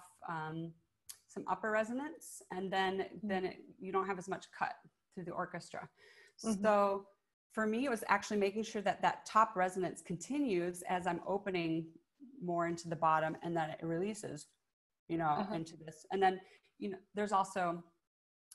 some upper resonance, and then you don't have as much cut through the orchestra. Mm-hmm. So for me, it was actually making sure that that top resonance continues as I'm opening more into the bottom, and then it releases, you know, uh-huh. into this. And then, you know, there's also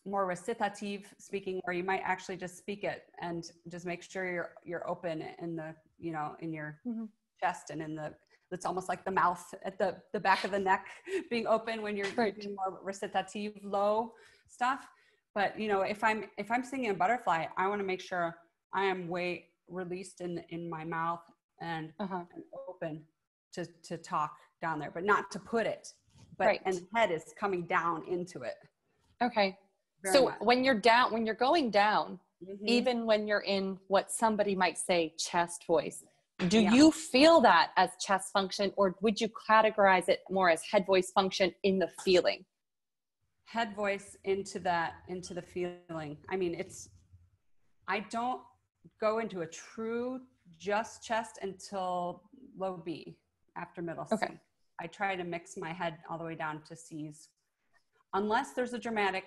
more recitative speaking, where you might actually just speak it and just make sure you're open in the, you know, in your mm-hmm. chest, and in the, it's almost like the mouth at the back of the neck being open when you're right. doing more recitative low stuff. But, you know, if I'm singing a butterfly, I want to make sure I am way released in my mouth and, uh-huh. and open to talk down there, but not to put it, but right. and the head is coming down into it. Okay. So when you're going down, mm-hmm. even when you're in what somebody might say chest voice, do yeah. you feel that as chest function, or would you categorize it more as head voice function in the feeling? Head voice into the feeling. I mean, I don't go into a true just chest until low B, after middle C. Okay. I try to mix my head all the way down to C's, unless there's a dramatic,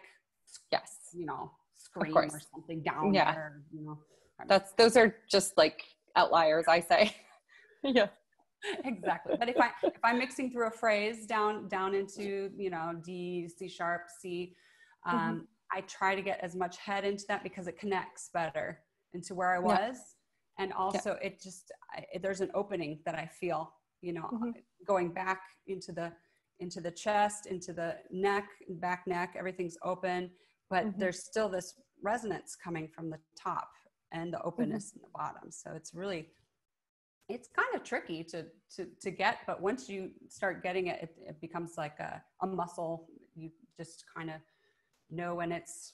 yes, you know, scream or something down yeah. there. You know, those are just like outliers, I say. yeah, exactly. But if I'm mixing through a phrase down into, you know, D, C sharp, C, mm-hmm. I try to get as much head into that because it connects better into where I was. Yeah. And also yeah. it just, there's an opening that I feel, you know, mm-hmm. going back into the chest, into the neck, back neck, everything's open, but mm-hmm. there's still this resonance coming from the top and the openness mm-hmm. in the bottom. So it's kind of tricky to get, but once you start getting it, it becomes like a muscle. You just kind of know when it's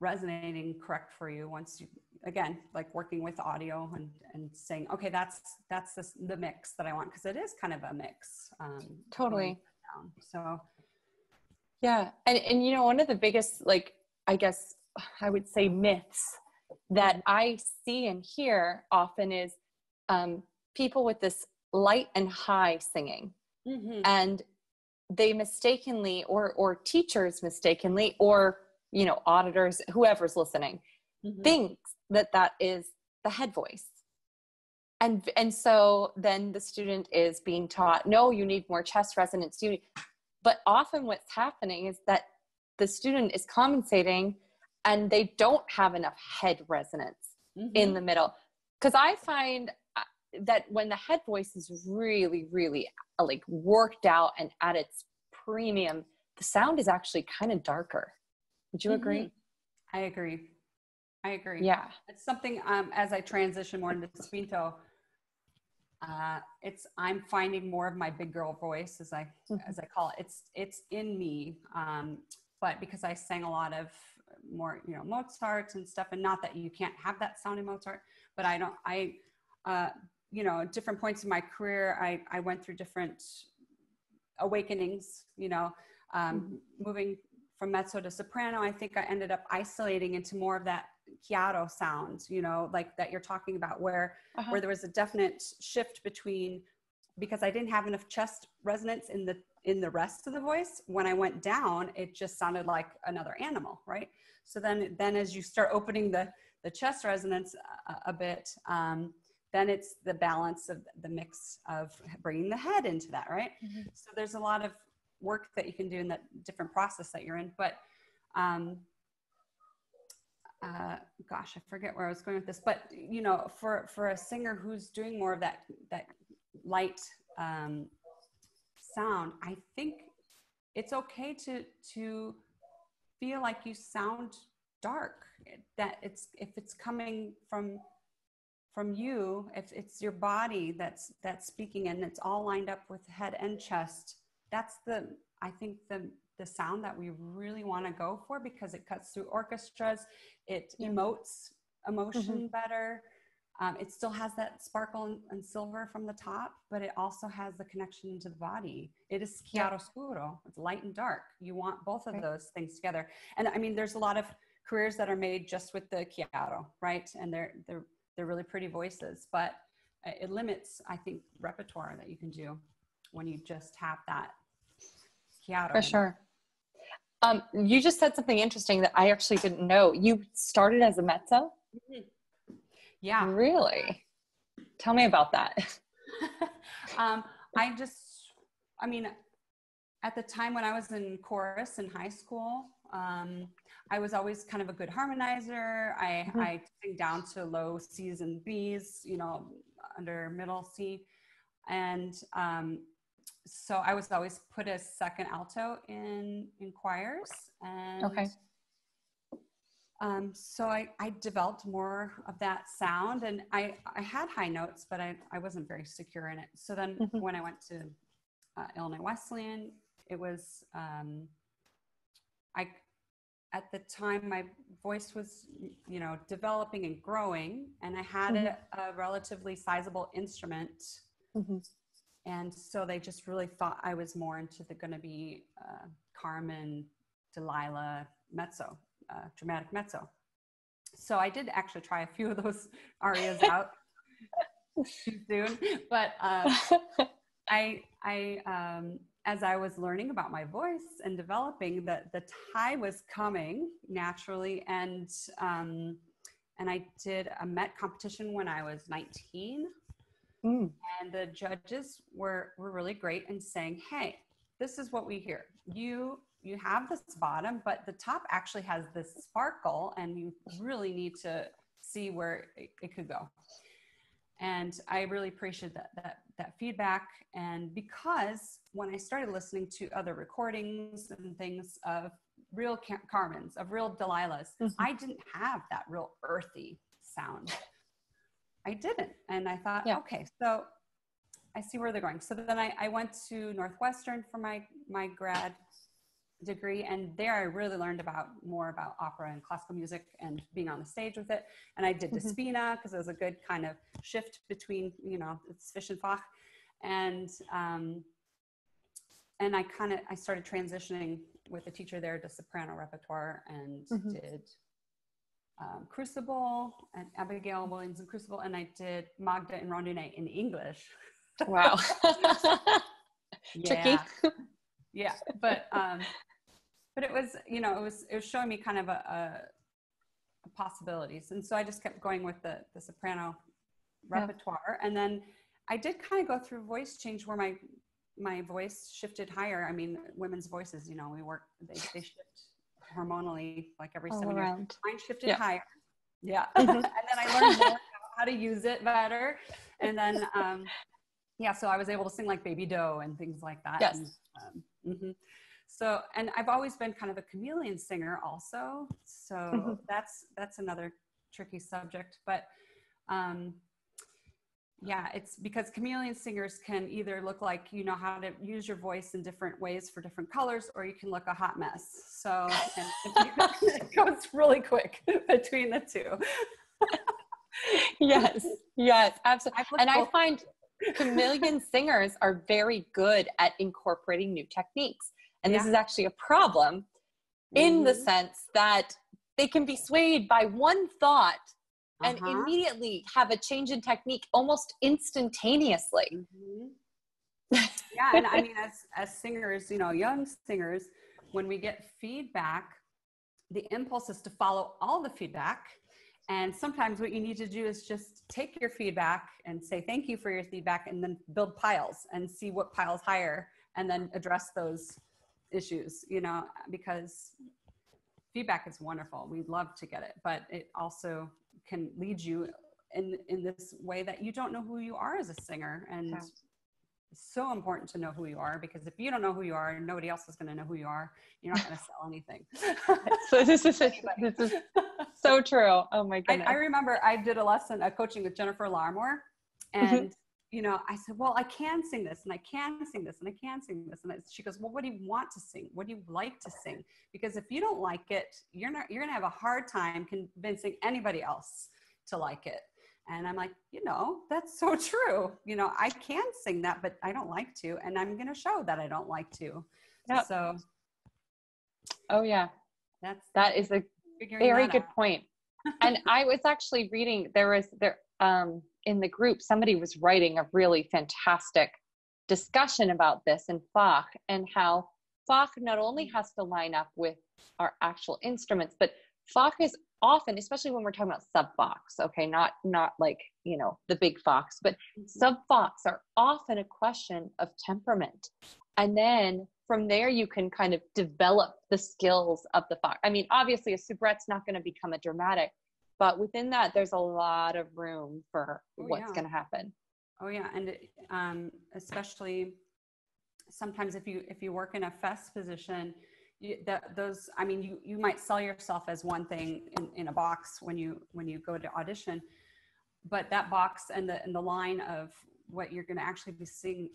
resonating correct for you. Once you, again, like working with audio and saying, okay, that's the mix that I want. Cause it is kind of a mix. Totally. So. Yeah. And you know, one of the biggest, like, I guess I would say myths that I see and hear often is people with this light and high singing mm-hmm. and they mistakenly or teachers mistakenly, or, you know, auditors, whoever's listening mm-hmm. thinks that is the head voice. And so then the student is being taught, no, you need more chest resonance. But often what's happening is that the student is compensating and they don't have enough head resonance mm-hmm. in the middle. Cause I find that when the head voice is really, really like worked out and at its premium, the sound is actually kind of darker. Would you agree? Mm-hmm. I agree. Yeah. It's something, as I transition more into spinto, I'm finding more of my big girl voice, as I call it. It's in me. But because I sang a lot of more, you know, Mozart and stuff, and not that you can't have that sound in Mozart, but you know, at different points in my career, I went through different awakenings, you know, mm-hmm. moving from mezzo to soprano. I think I ended up isolating into more of that chiaro sound, you know, like that you're talking about, where uh-huh. where there was a definite shift between, because I didn't have enough chest resonance in the rest of the voice. When I went down, it just sounded like another animal, right? So then as you start opening the chest resonance a bit, then it's the balance of the mix of bringing the head into that, right? Mm-hmm. So there's a lot of work that you can do in that different process that you're in, but gosh, I forget where I was going with this, but you know, for a singer who's doing more of that light sound, I think it's okay to feel like you sound dark, that it's, if it's coming from you, if it's your body that's speaking, and it's all lined up with head and chest, that's the, I think the sound that we really want to go for, because it cuts through orchestras, it emotes emotion better. It still has that sparkle and silver from the top, but it also has the connection to the body. It is chiaroscuro. It's light and dark. You want both of those things together. And I mean, there's a lot of careers that are made just with the chiaro, right? And they're really pretty voices, but it limits, I think, repertoire that you can do when you just have that chiaro. For sure. You just said something interesting that I actually didn't know. You started as a mezzo? Mm-hmm. Yeah. Really? Tell me about that. I mean, at the time when I was in chorus in high school, I was always kind of a good harmonizer. I sang down to low C's and B's, you know, under middle C. And so I was always put as second alto in choirs. And so I developed more of that sound, and I had high notes, but I wasn't very secure in it. So then when I went to Illinois Wesleyan, it was, at the time my voice was, you know, developing and growing, and I had a relatively sizable instrument. And so they just really thought I was more into going to be Carmen, Delilah, mezzo. Dramatic mezzo. So I did actually try a few of those arias out too soon, but as I was learning about my voice and developing, the tie was coming naturally, and I did a Met competition when I was 19, and the judges were really great in saying, "Hey, this is what we hear. You have this bottom, but the top actually has this sparkle, and you really need to see where it could go." And I really appreciated that feedback. And because when I started listening to other recordings and things of real Carmens, of real Delilahs, I didn't have that real earthy sound. I didn't. And I thought, okay, so I see where they're going. So then I went to Northwestern for my grad degree, and there I really learned more about opera and classical music and being on the stage with it. And I did Despina, because it was a good kind of shift between, you know, it's Fisch and Fach, and I started transitioning with a teacher there to soprano repertoire, and did Crucible and Abigail Williams in Crucible, and I did Magda and La Rondine in English. Wow. Tricky. Yeah, but it was, you know, it was showing me kind of a possibilities. And so I just kept going with the soprano repertoire. And then I did kind of go through voice change where my voice shifted higher. I mean, women's voices, you know, they shift hormonally like every 7 years. Mine shifted higher. Yeah. And then I learned more about how to use it better. And then, so I was able to sing like Baby Doe and things like that. Yes. So, and I've always been kind of a chameleon singer also. So that's another tricky subject, but, it's because chameleon singers can either look like you know how to use your voice in different ways for different colors, or you can look a hot mess. So it goes really quick between the two. Yes, absolutely. And I find chameleon singers are very good at incorporating new techniques. And this is actually a problem in the sense that they can be swayed by one thought and immediately have a change in technique almost instantaneously. And I mean, as singers, you know, young singers, when we get feedback, the impulse is to follow all the feedback. And sometimes what you need to do is just take your feedback and say, thank you for your feedback, and then build piles and see what piles higher and then address those issues, you know, because feedback is wonderful. We'd love to get it, but it also can lead you in this way that you don't know who you are as a singer. And It's so important to know who you are, because if you don't know who you are, nobody else is going to know who you are. You're not going to sell anything. So this is so true. Oh my goodness. I remember I did a lesson, a coaching with Jennifer Larmore, and you know, I said, well, I can sing this and I can sing this and I can sing this. And she goes, well, what do you want to sing? What do you like to sing? Because if you don't like it, you're going to have a hard time convincing anybody else to like it. And I'm like, you know, that's so true. You know, I can sing that, but I don't like to, and I'm going to show that I don't like to. Yep. So. Oh yeah. That is a very good point. And I was actually reading, in the group, somebody was writing a really fantastic discussion about this in Bach, and how Bach not only has to line up with our actual instruments, but Bach is often, especially when we're talking about sub Bachs, okay, not like, you know, the big Bachs, but sub Bachs are often a question of temperament. And then from there, you can kind of develop the skills of the Bach. I mean, obviously a soubrette's not going to become a dramatic, but within that, there's a lot of room for what's going to happen. Oh yeah. And especially sometimes if you work in a fest position, you might sell yourself as one thing in a box when you go to audition, but that box and the line of what you're going to actually be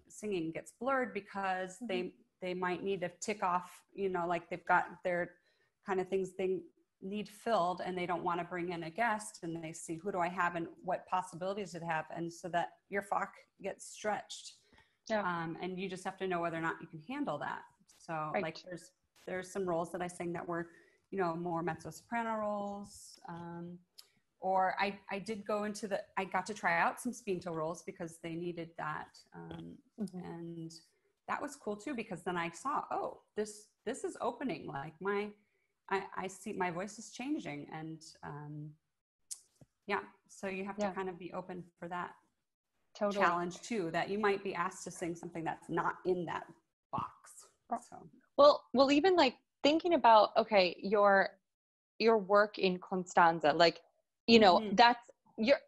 singing gets blurred, because they might need to tick off, you know, like they've got their kind of things they need filled, and they don't want to bring in a guest, and they see, who do I have and what possibilities it have, and so that your Bach gets stretched. Yeah. And you just have to know whether or not you can handle that. So right. Like there's some roles that I sang that were, you know, more mezzo-soprano roles. Or I did go into I got to try out some spinto roles because they needed that. And that was cool too, because then I saw, oh, this is opening. Like I see my voice is changing. And so you have to kind of be open for that challenge too, that you might be asked to sing something that's not in that box. So. Well, even like thinking about, okay, your work in Constanza, like, you know, that's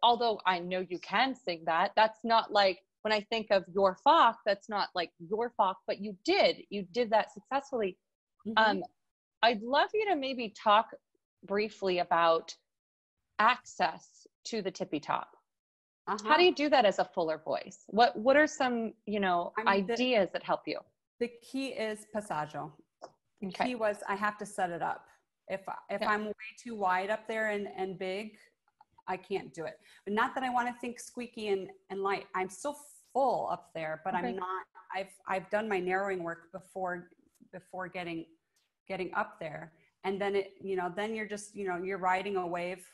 although I know you can sing that, that's not like, when I think of your Bach, that's not like your Bach, but you did that successfully. I'd love you to maybe talk briefly about access to the tippy top. How do you do that as a fuller voice? What are some, you know, ideas that help you? The key is passaggio. The key was, I have to set it up. If I'm way too wide up there and big, I can't do it. But not that I want to think squeaky and light. I'm still full up there, but I'm not. I've done my narrowing work before getting up there, and then it, you know, then you're just, you know, you're riding a wave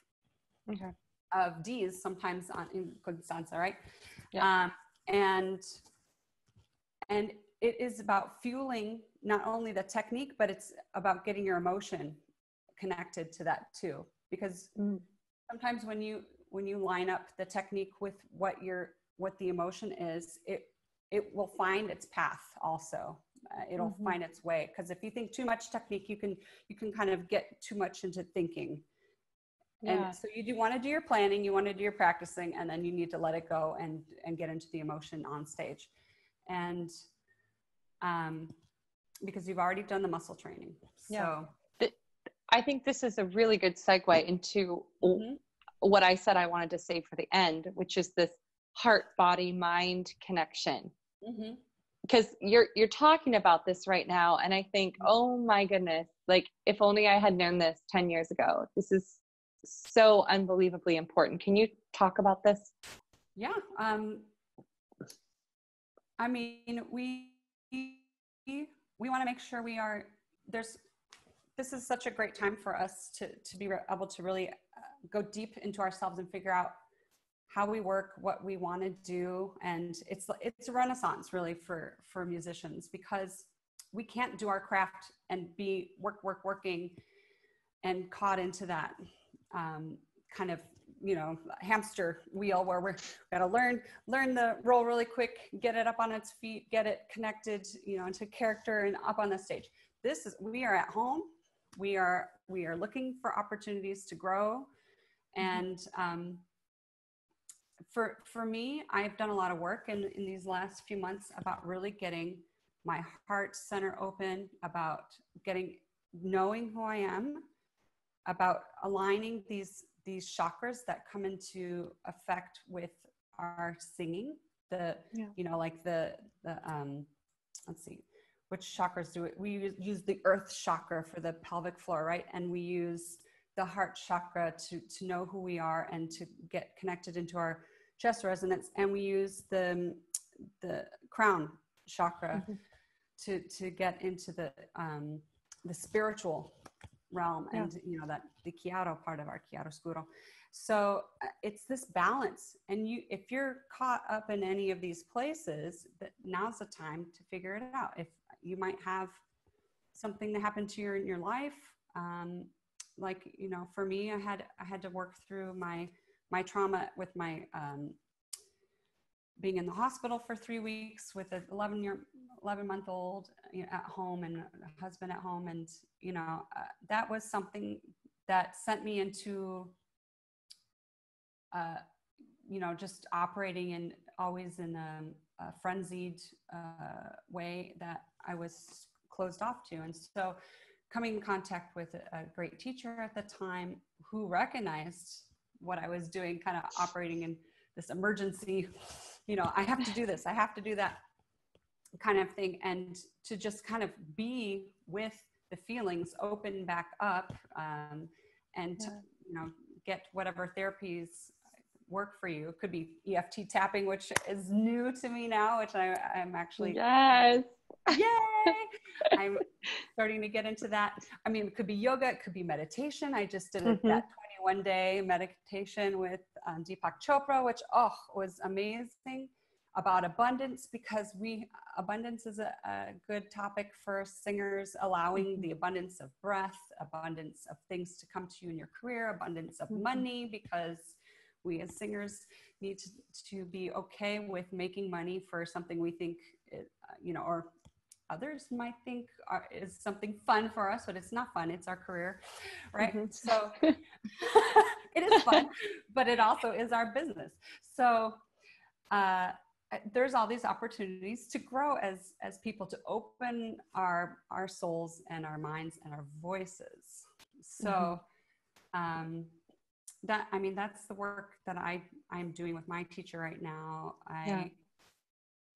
of D's sometimes in Constanza, right? Yeah. And it is about fueling not only the technique, but it's about getting your emotion connected to that too, because sometimes when you line up the technique with what the emotion is, it will find its path also. It'll find its way, because if you think too much technique, you can kind of get too much into thinking. Yeah. And so you do want to do your planning, you want to do your practicing, and then you need to let it go and get into the emotion on stage. And because you've already done the muscle training. Yeah. So I think this is a really good segue into what I said I wanted to say for the end, which is this heart, body, mind connection. Because you're talking about this right now, and I think, oh my goodness, like if only I had known this 10 years ago. This is so unbelievably important. Can you talk about this? Yeah. I mean, we want to make sure we are, this is such a great time for us to be able to really go deep into ourselves and figure out how we work, what we want to do. And it's a renaissance really for musicians, because we can't do our craft and be working and caught into that kind of, you know, hamster wheel where we're gotta learn the role really quick, get it up on its feet, get it connected, you know, into character and up on the stage. We are at home. We are looking for opportunities to grow, and for me, I've done a lot of work in these last few months about really getting my heart center open, about knowing who I am, about aligning these chakras that come into effect with our singing. You know, like the let's see, which chakras do it? We use the earth chakra for the pelvic floor, right? And we use the heart chakra to know who we are and to get connected into our chest resonance. And we use the crown chakra to get into the spiritual realm and you know, that the chiaro part of our chiaroscuro. So it's this balance, and if you're caught up in any of these places, that now's the time to figure it out. If you might have something that happened to you in your life, like, you know, for me, I had to work through my trauma with my being in the hospital for 3 weeks with an 11-month-old, you know, at home, and a husband at home. And, you know, that was something that sent me into, you know, just operating in always in a frenzied way that I was closed off to. And so coming in contact with a great teacher at the time who recognized what I was doing, kind of operating in this emergency, you know, I have to do this, I have to do that kind of thing. And to just kind of be with the feelings, open back up, and, you know, get whatever therapies work for you. It could be EFT tapping, which is new to me now, which I'm actually, yes, yay, I'm starting to get into that. I mean, it could be yoga, it could be meditation. I just did that 21-day meditation with Deepak Chopra, which was amazing, about abundance, because abundance is a good topic for singers, allowing the abundance of breath, abundance of things to come to you in your career, abundance of money, because we as singers need to be okay with making money for something we think, you know, or others might think is something fun for us, but it's not fun. It's our career, right? So it is fun, but it also is our business. So there's all these opportunities to grow as people, to open our souls and our minds and our voices. So that, I mean, that's the work that I'm doing with my teacher right now.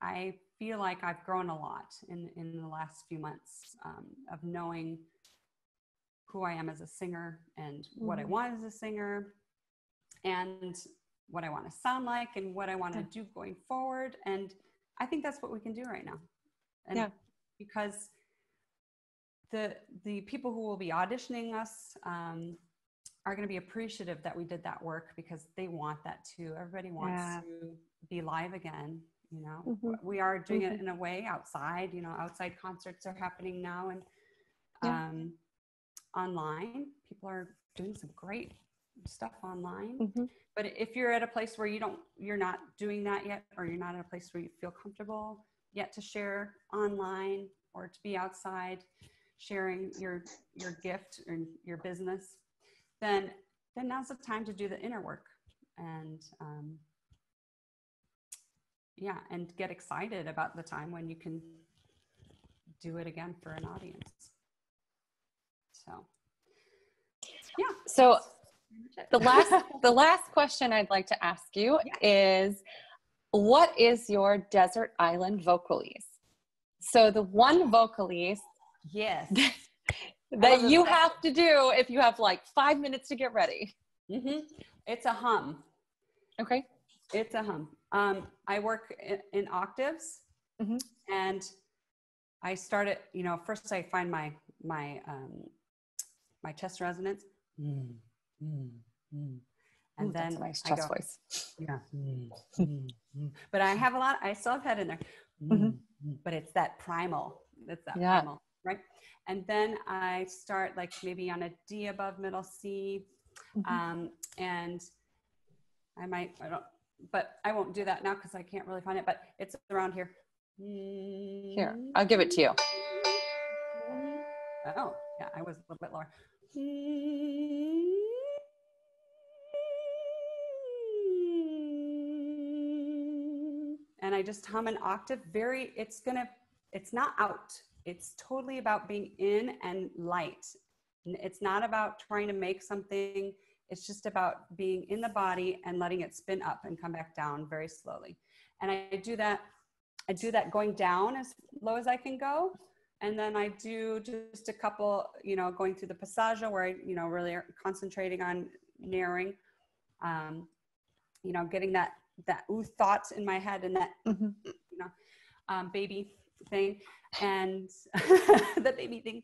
I feel like I've grown a lot in the last few months of knowing who I am as a singer, and what I want as a singer, and what I want to sound like, and what I want to do going forward. And I think that's what we can do right now. And because the people who will be auditioning us are going to be appreciative that we did that work, because they want that too. Everybody wants to be live again. You know, we are doing it in a way outside, you know, outside concerts are happening now, and online, people are doing some great stuff online. But if you're at a place where you're not doing that yet, or you're not at a place where you feel comfortable yet to share online, or to be outside sharing your gift and your business, then now's the time to do the inner work, and, and get excited about the time when you can do it again for an audience. So, so the last question I'd like to ask you is, what is your desert island vocalise? So the one vocalise that you have to do if you have like 5 minutes to get ready. It's a hum. Okay. It's a hum. I work in octaves, and I started, you know, first I find my chest resonance, and then a nice chest voice. But I still have head in there, but it's that primal, primal, right? And then I start like maybe on a D above middle C, and but I won't do that now because I can't really find it, but it's around here. Here, I'll give it to you. Oh, yeah, I was a little bit lower. I just hum an octave, it's not out. It's totally about being in and light. It's not about trying to make something. It's just about being in the body and letting it spin up and come back down very slowly. And I do that going down as low as I can go. And then I do just a couple, you know, going through the passaggio where I, you know, really concentrating on narrowing, you know, getting that ooh thoughts in my head and that, you know, baby thing and the baby thing.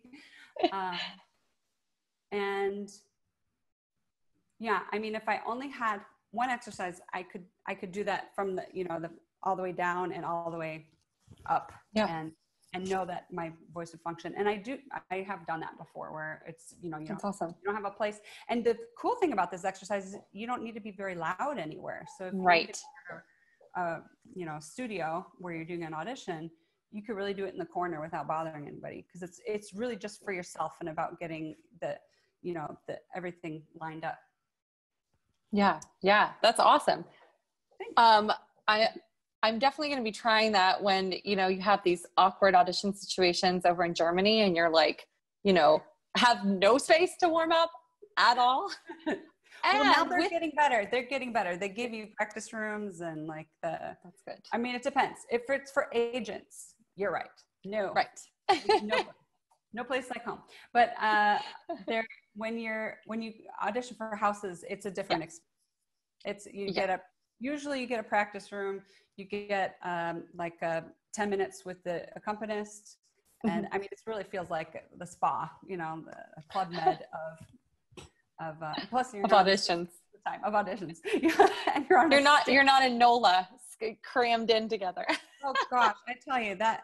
And yeah, I mean, if I only had one exercise, I could do that from the, you know, all the way down and all the way up. Yeah. And know that my voice would function. And I have done that before where it's, you know, you, awesome. You don't have a place. And the cool thing about this exercise is you don't need to be very loud anywhere. So if right. you you know, studio where you're doing an audition, you could really do it in the corner without bothering anybody. Cause it's really just for yourself and about getting the, you know, everything lined up. Yeah. Yeah. That's awesome. Thanks. I'm definitely going to be trying that when, you know, you have these awkward audition situations over in Germany and you're like, you know, have no space to warm up at all. Well, and now they're getting better. They're getting better. They give you practice rooms and like that's good. I mean, it depends. If it's for agents, you're right. No. Right. No place like home. But when you audition for houses, it's a different yeah. experience. It's, you yeah. Usually you get a practice room, you get like 10 minutes with the accompanist. And I mean, it really feels like the spa, you know, the Club Med plus you're of auditions. The time of auditions. And you're not in NOLA crammed in together. Oh gosh, I tell you that,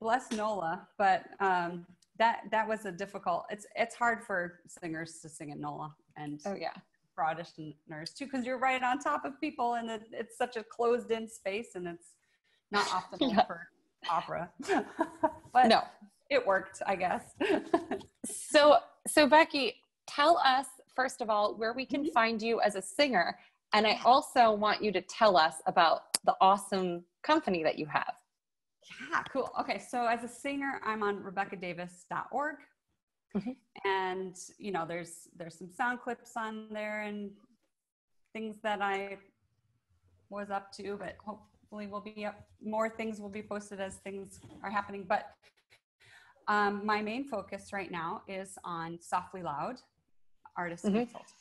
bless NOLA, but that was a difficult, it's hard for singers to sing at NOLA. And oh yeah. auditioners too, because you're right on top of people and it's such a closed-in space and it's not optimal yeah. for opera. But no, it worked, I guess. So Becky, tell us first of all where we can mm-hmm. find you as a singer, and I also want you to tell us about the awesome company that you have. Yeah, cool. Okay, so as a singer, I'm on RebeccaDavis.org. Mm-hmm. And, you know, there's some sound clips on there and things that I was up to, but hopefully more things will be posted as things are happening. But my main focus right now is on Softly Loud artists mm-hmm. consults.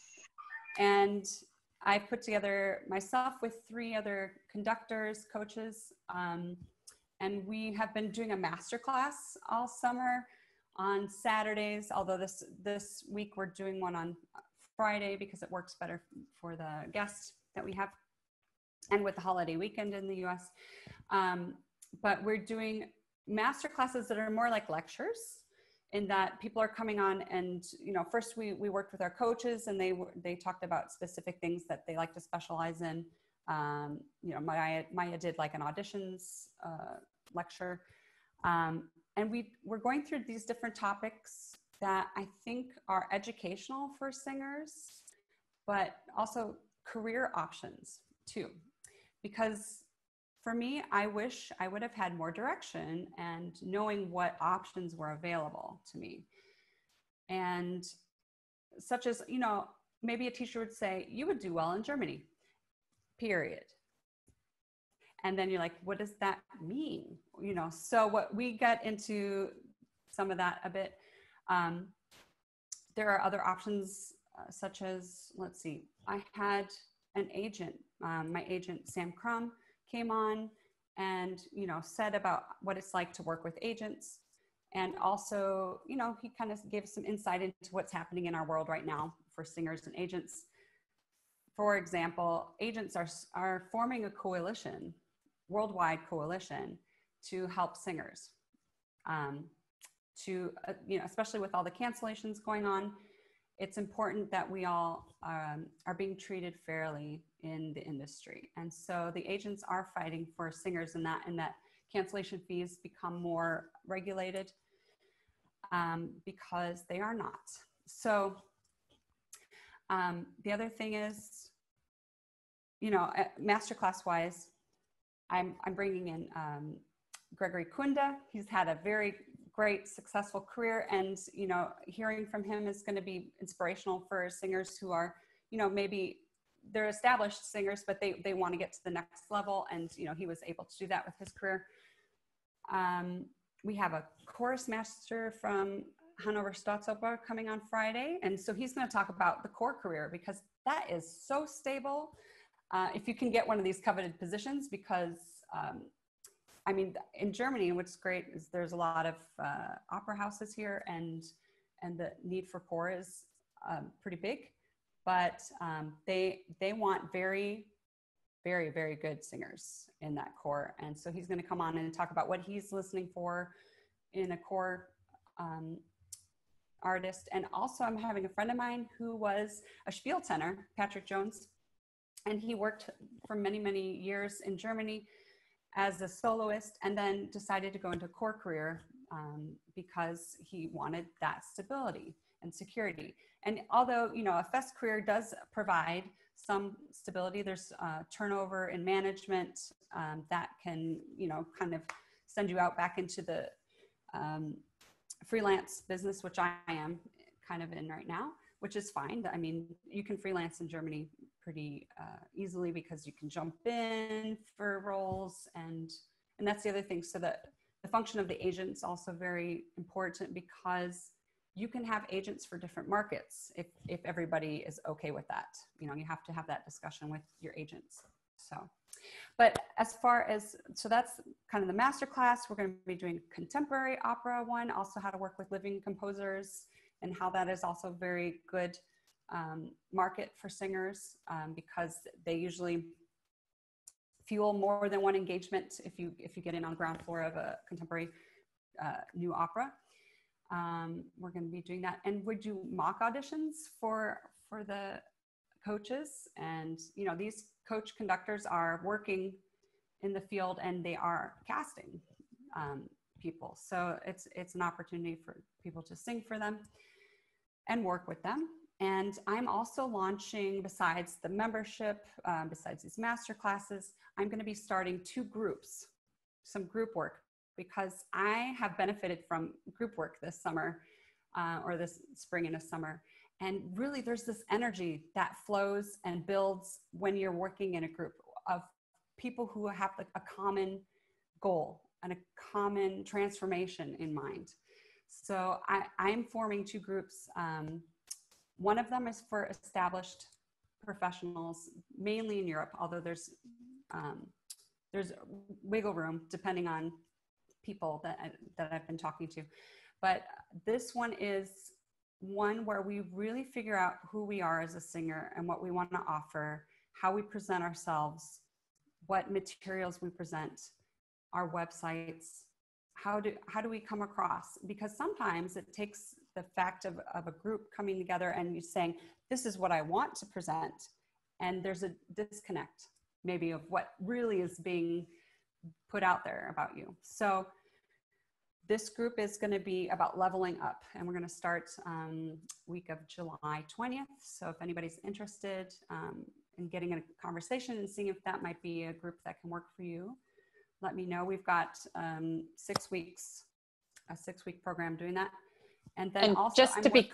And I put together myself with 3 other conductors, coaches, and we have been doing a masterclass all summer on Saturdays, although this week we're doing one on Friday because it works better for the guests that we have and with the holiday weekend in the US. But we're doing master classes that are more like lectures in that people are coming on and, you know, first we worked with our coaches and they talked about specific things that they like to specialize in. You know, Maya did like an auditions lecture. And we're going through these different topics that I think are educational for singers, but also career options too. Because for me, I wish I would have had more direction and knowing what options were available to me. And such as, you know, maybe a teacher would say, you would do well in Germany, period. And then you're like, what does that mean? You know, so what we get into some of that a bit. There are other options such as, let's see, I had an agent, my agent, Sam Crum, came on and, you know, said about what it's like to work with agents. And also, you know, he kind of gave some insight into what's happening in our world right now for singers and agents. For example, agents are forming a coalition, worldwide coalition, to help singers, you know, especially with all the cancellations going on. It's important that we all are being treated fairly in the industry. And so the agents are fighting for singers in that cancellation fees become more regulated because they are not. So the other thing is, you know, masterclass wise, I'm bringing in Gregory Kunda. He's had a very great, successful career, and you know, hearing from him is going to be inspirational for singers who are, you know, maybe they're established singers, but they want to get to the next level, and you know, he was able to do that with his career. We have a chorus master from Hannover Staatsoper coming on Friday, and so he's going to talk about the core career, because that is so stable. If you can get one of these coveted positions, because I mean, in Germany, what's great is there's a lot of opera houses here, and the need for core is pretty big, but they want very, very good singers in that core. And so he's going to come on and talk about what he's listening for in a core artist. And also I'm having a friend of mine who was a Spieltenor, Patrick Jones, and he worked for many, many years in Germany as a soloist, and then decided to go into a core career because he wanted that stability and security. And although, you know, a fest career does provide some stability, there's turnover in management that can, you know, kind of send you out back into the freelance business, which I am kind of in right now, which is fine. I mean, you can freelance in Germany pretty easily, because you can jump in for roles, and that's the other thing. So that the function of the agent is also very important, because you can have agents for different markets if everybody is okay with that. You know, you have to have that discussion with your agents. So, but as far as, so that's kind of the masterclass. We're going to be doing contemporary opera one, also how to work with living composers and how that is also very good market for singers, because they usually fuel more than one engagement if you get in on the ground floor of a contemporary new opera. We're going to be doing that, and we do mock auditions for the coaches, and you know, these coach conductors are working in the field, and they are casting people, so it's an opportunity for people to sing for them and work with them. And I'm also launching, besides the membership, besides these master classes, I'm going to be starting two groups, some group work, because I have benefited from group work this summer, or this spring and a summer. And really there's this energy that flows and builds when you're working in a group of people who have a common goal and a common transformation in mind. So I'm forming two groups. One of them is for established professionals, mainly in Europe, although there's wiggle room depending on people that I've been talking to. But this one is one where we really figure out who we are as a singer and what we want to offer, how we present ourselves, what materials we present, our websites, how do we come across? Because sometimes it takes the fact of a group coming together and you saying, this is what I want to present, and there's a disconnect maybe of what really is being put out there about you. So this group is going to be about leveling up, and we're going to start week of July 20th. So if anybody's interested in getting in a conversation and seeing if that might be a group that can work for you, let me know. We've got 6 weeks, a 6-week program doing that. And then also, just to be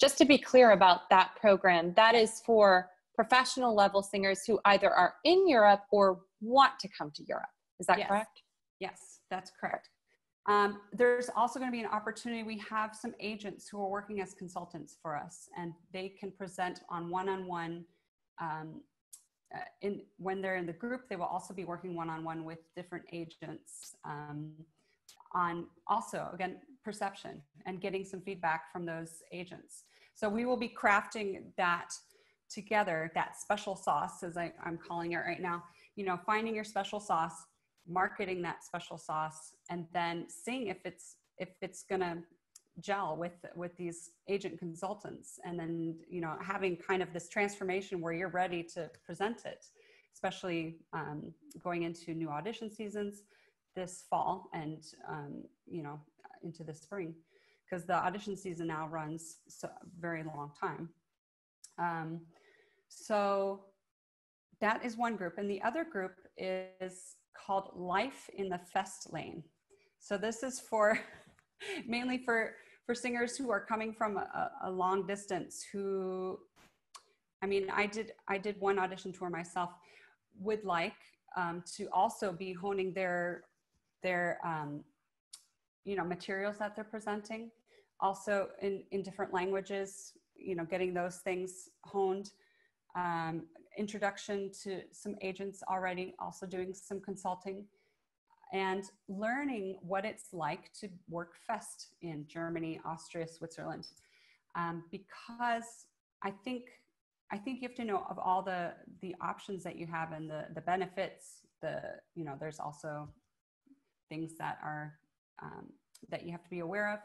just to be clear about that program, that is for professional level singers who either are in Europe or want to come to Europe. Is that correct? Yes, that's correct. There's also going to be an opportunity. We have some agents who are working as consultants for us, and they can present on one-on-one. When they're in the group, they will also be working one-on-one with different agents on also, again, perception and getting some feedback from those agents. So we will be crafting that together, that special sauce, as I'm calling it right now, you know, finding your special sauce, marketing that special sauce, and then seeing if it's gonna gel with these agent consultants, and then, you know, having kind of this transformation where you're ready to present it, especially going into new audition seasons this fall, and you know, into the spring, because the audition season now runs so very long time. So that is one group. And the other group is called Life in the Fest Lane. So this is for mainly for singers who are coming from a long distance, who, I mean, I did one audition tour myself, would like to also be honing their you know, materials that they're presenting, also in different languages, you know, getting those things honed. Introduction to some agents already, also doing some consulting and learning what it's like to work fest in Germany, Austria, Switzerland, because I think you have to know of all the options that you have and the benefits, you know, there's also things that are, that you have to be aware of.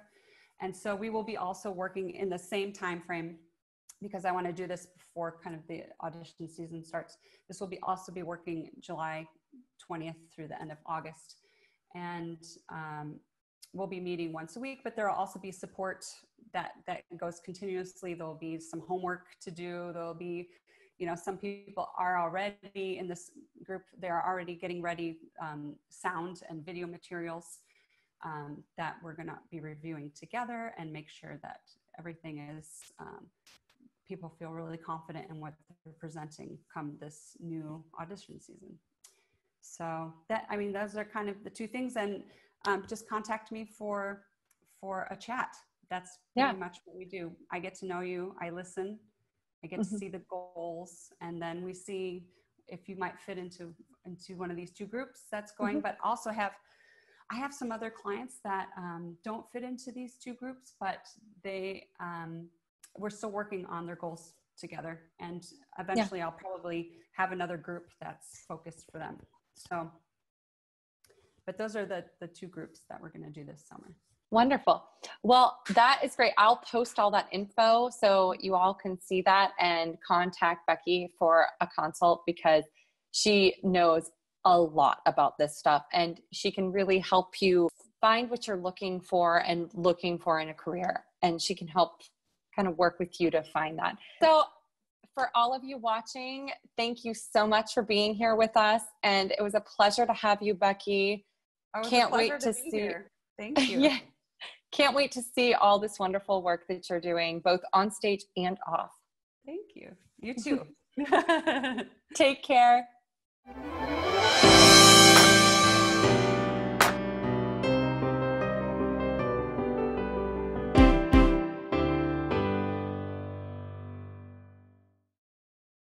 And so we will be also working in the same time frame, because I want to do this before kind of the audition season starts. This will be also be working July 20th through the end of August. And we'll be meeting once a week, but there will also be support that goes continuously. There'll be some homework to do. There'll be, you know, some people are already in this group. They're already getting ready sound and video materials that we're going to be reviewing together and make sure that everything is, people feel really confident in what they're presenting come this new audition season. So that, I mean, those are kind of the two things, and just contact me for a chat. That's pretty much what we do. I get to know you, I listen, I get to see the goals, and then we see if you might fit into one of these two groups that's going, but also I have some other clients that don't fit into these two groups, but they, we're still working on their goals together, and eventually I'll probably have another group that's focused for them. So, but those are the two groups that we're going to do this summer. Wonderful. Well, that is great. I'll post all that info so you all can see that and contact Becky for a consult, because she knows a lot about this stuff and she can really help you find what you're looking for in a career, and she can help kind of work with you to find that. So for all of you watching, thank you so much for being here with us. And it was a pleasure to have you, Becky. Can't wait to see here. Thank you. Yeah. Can't wait to see all this wonderful work that you're doing, both on stage and off. Thank you. You too. Take care.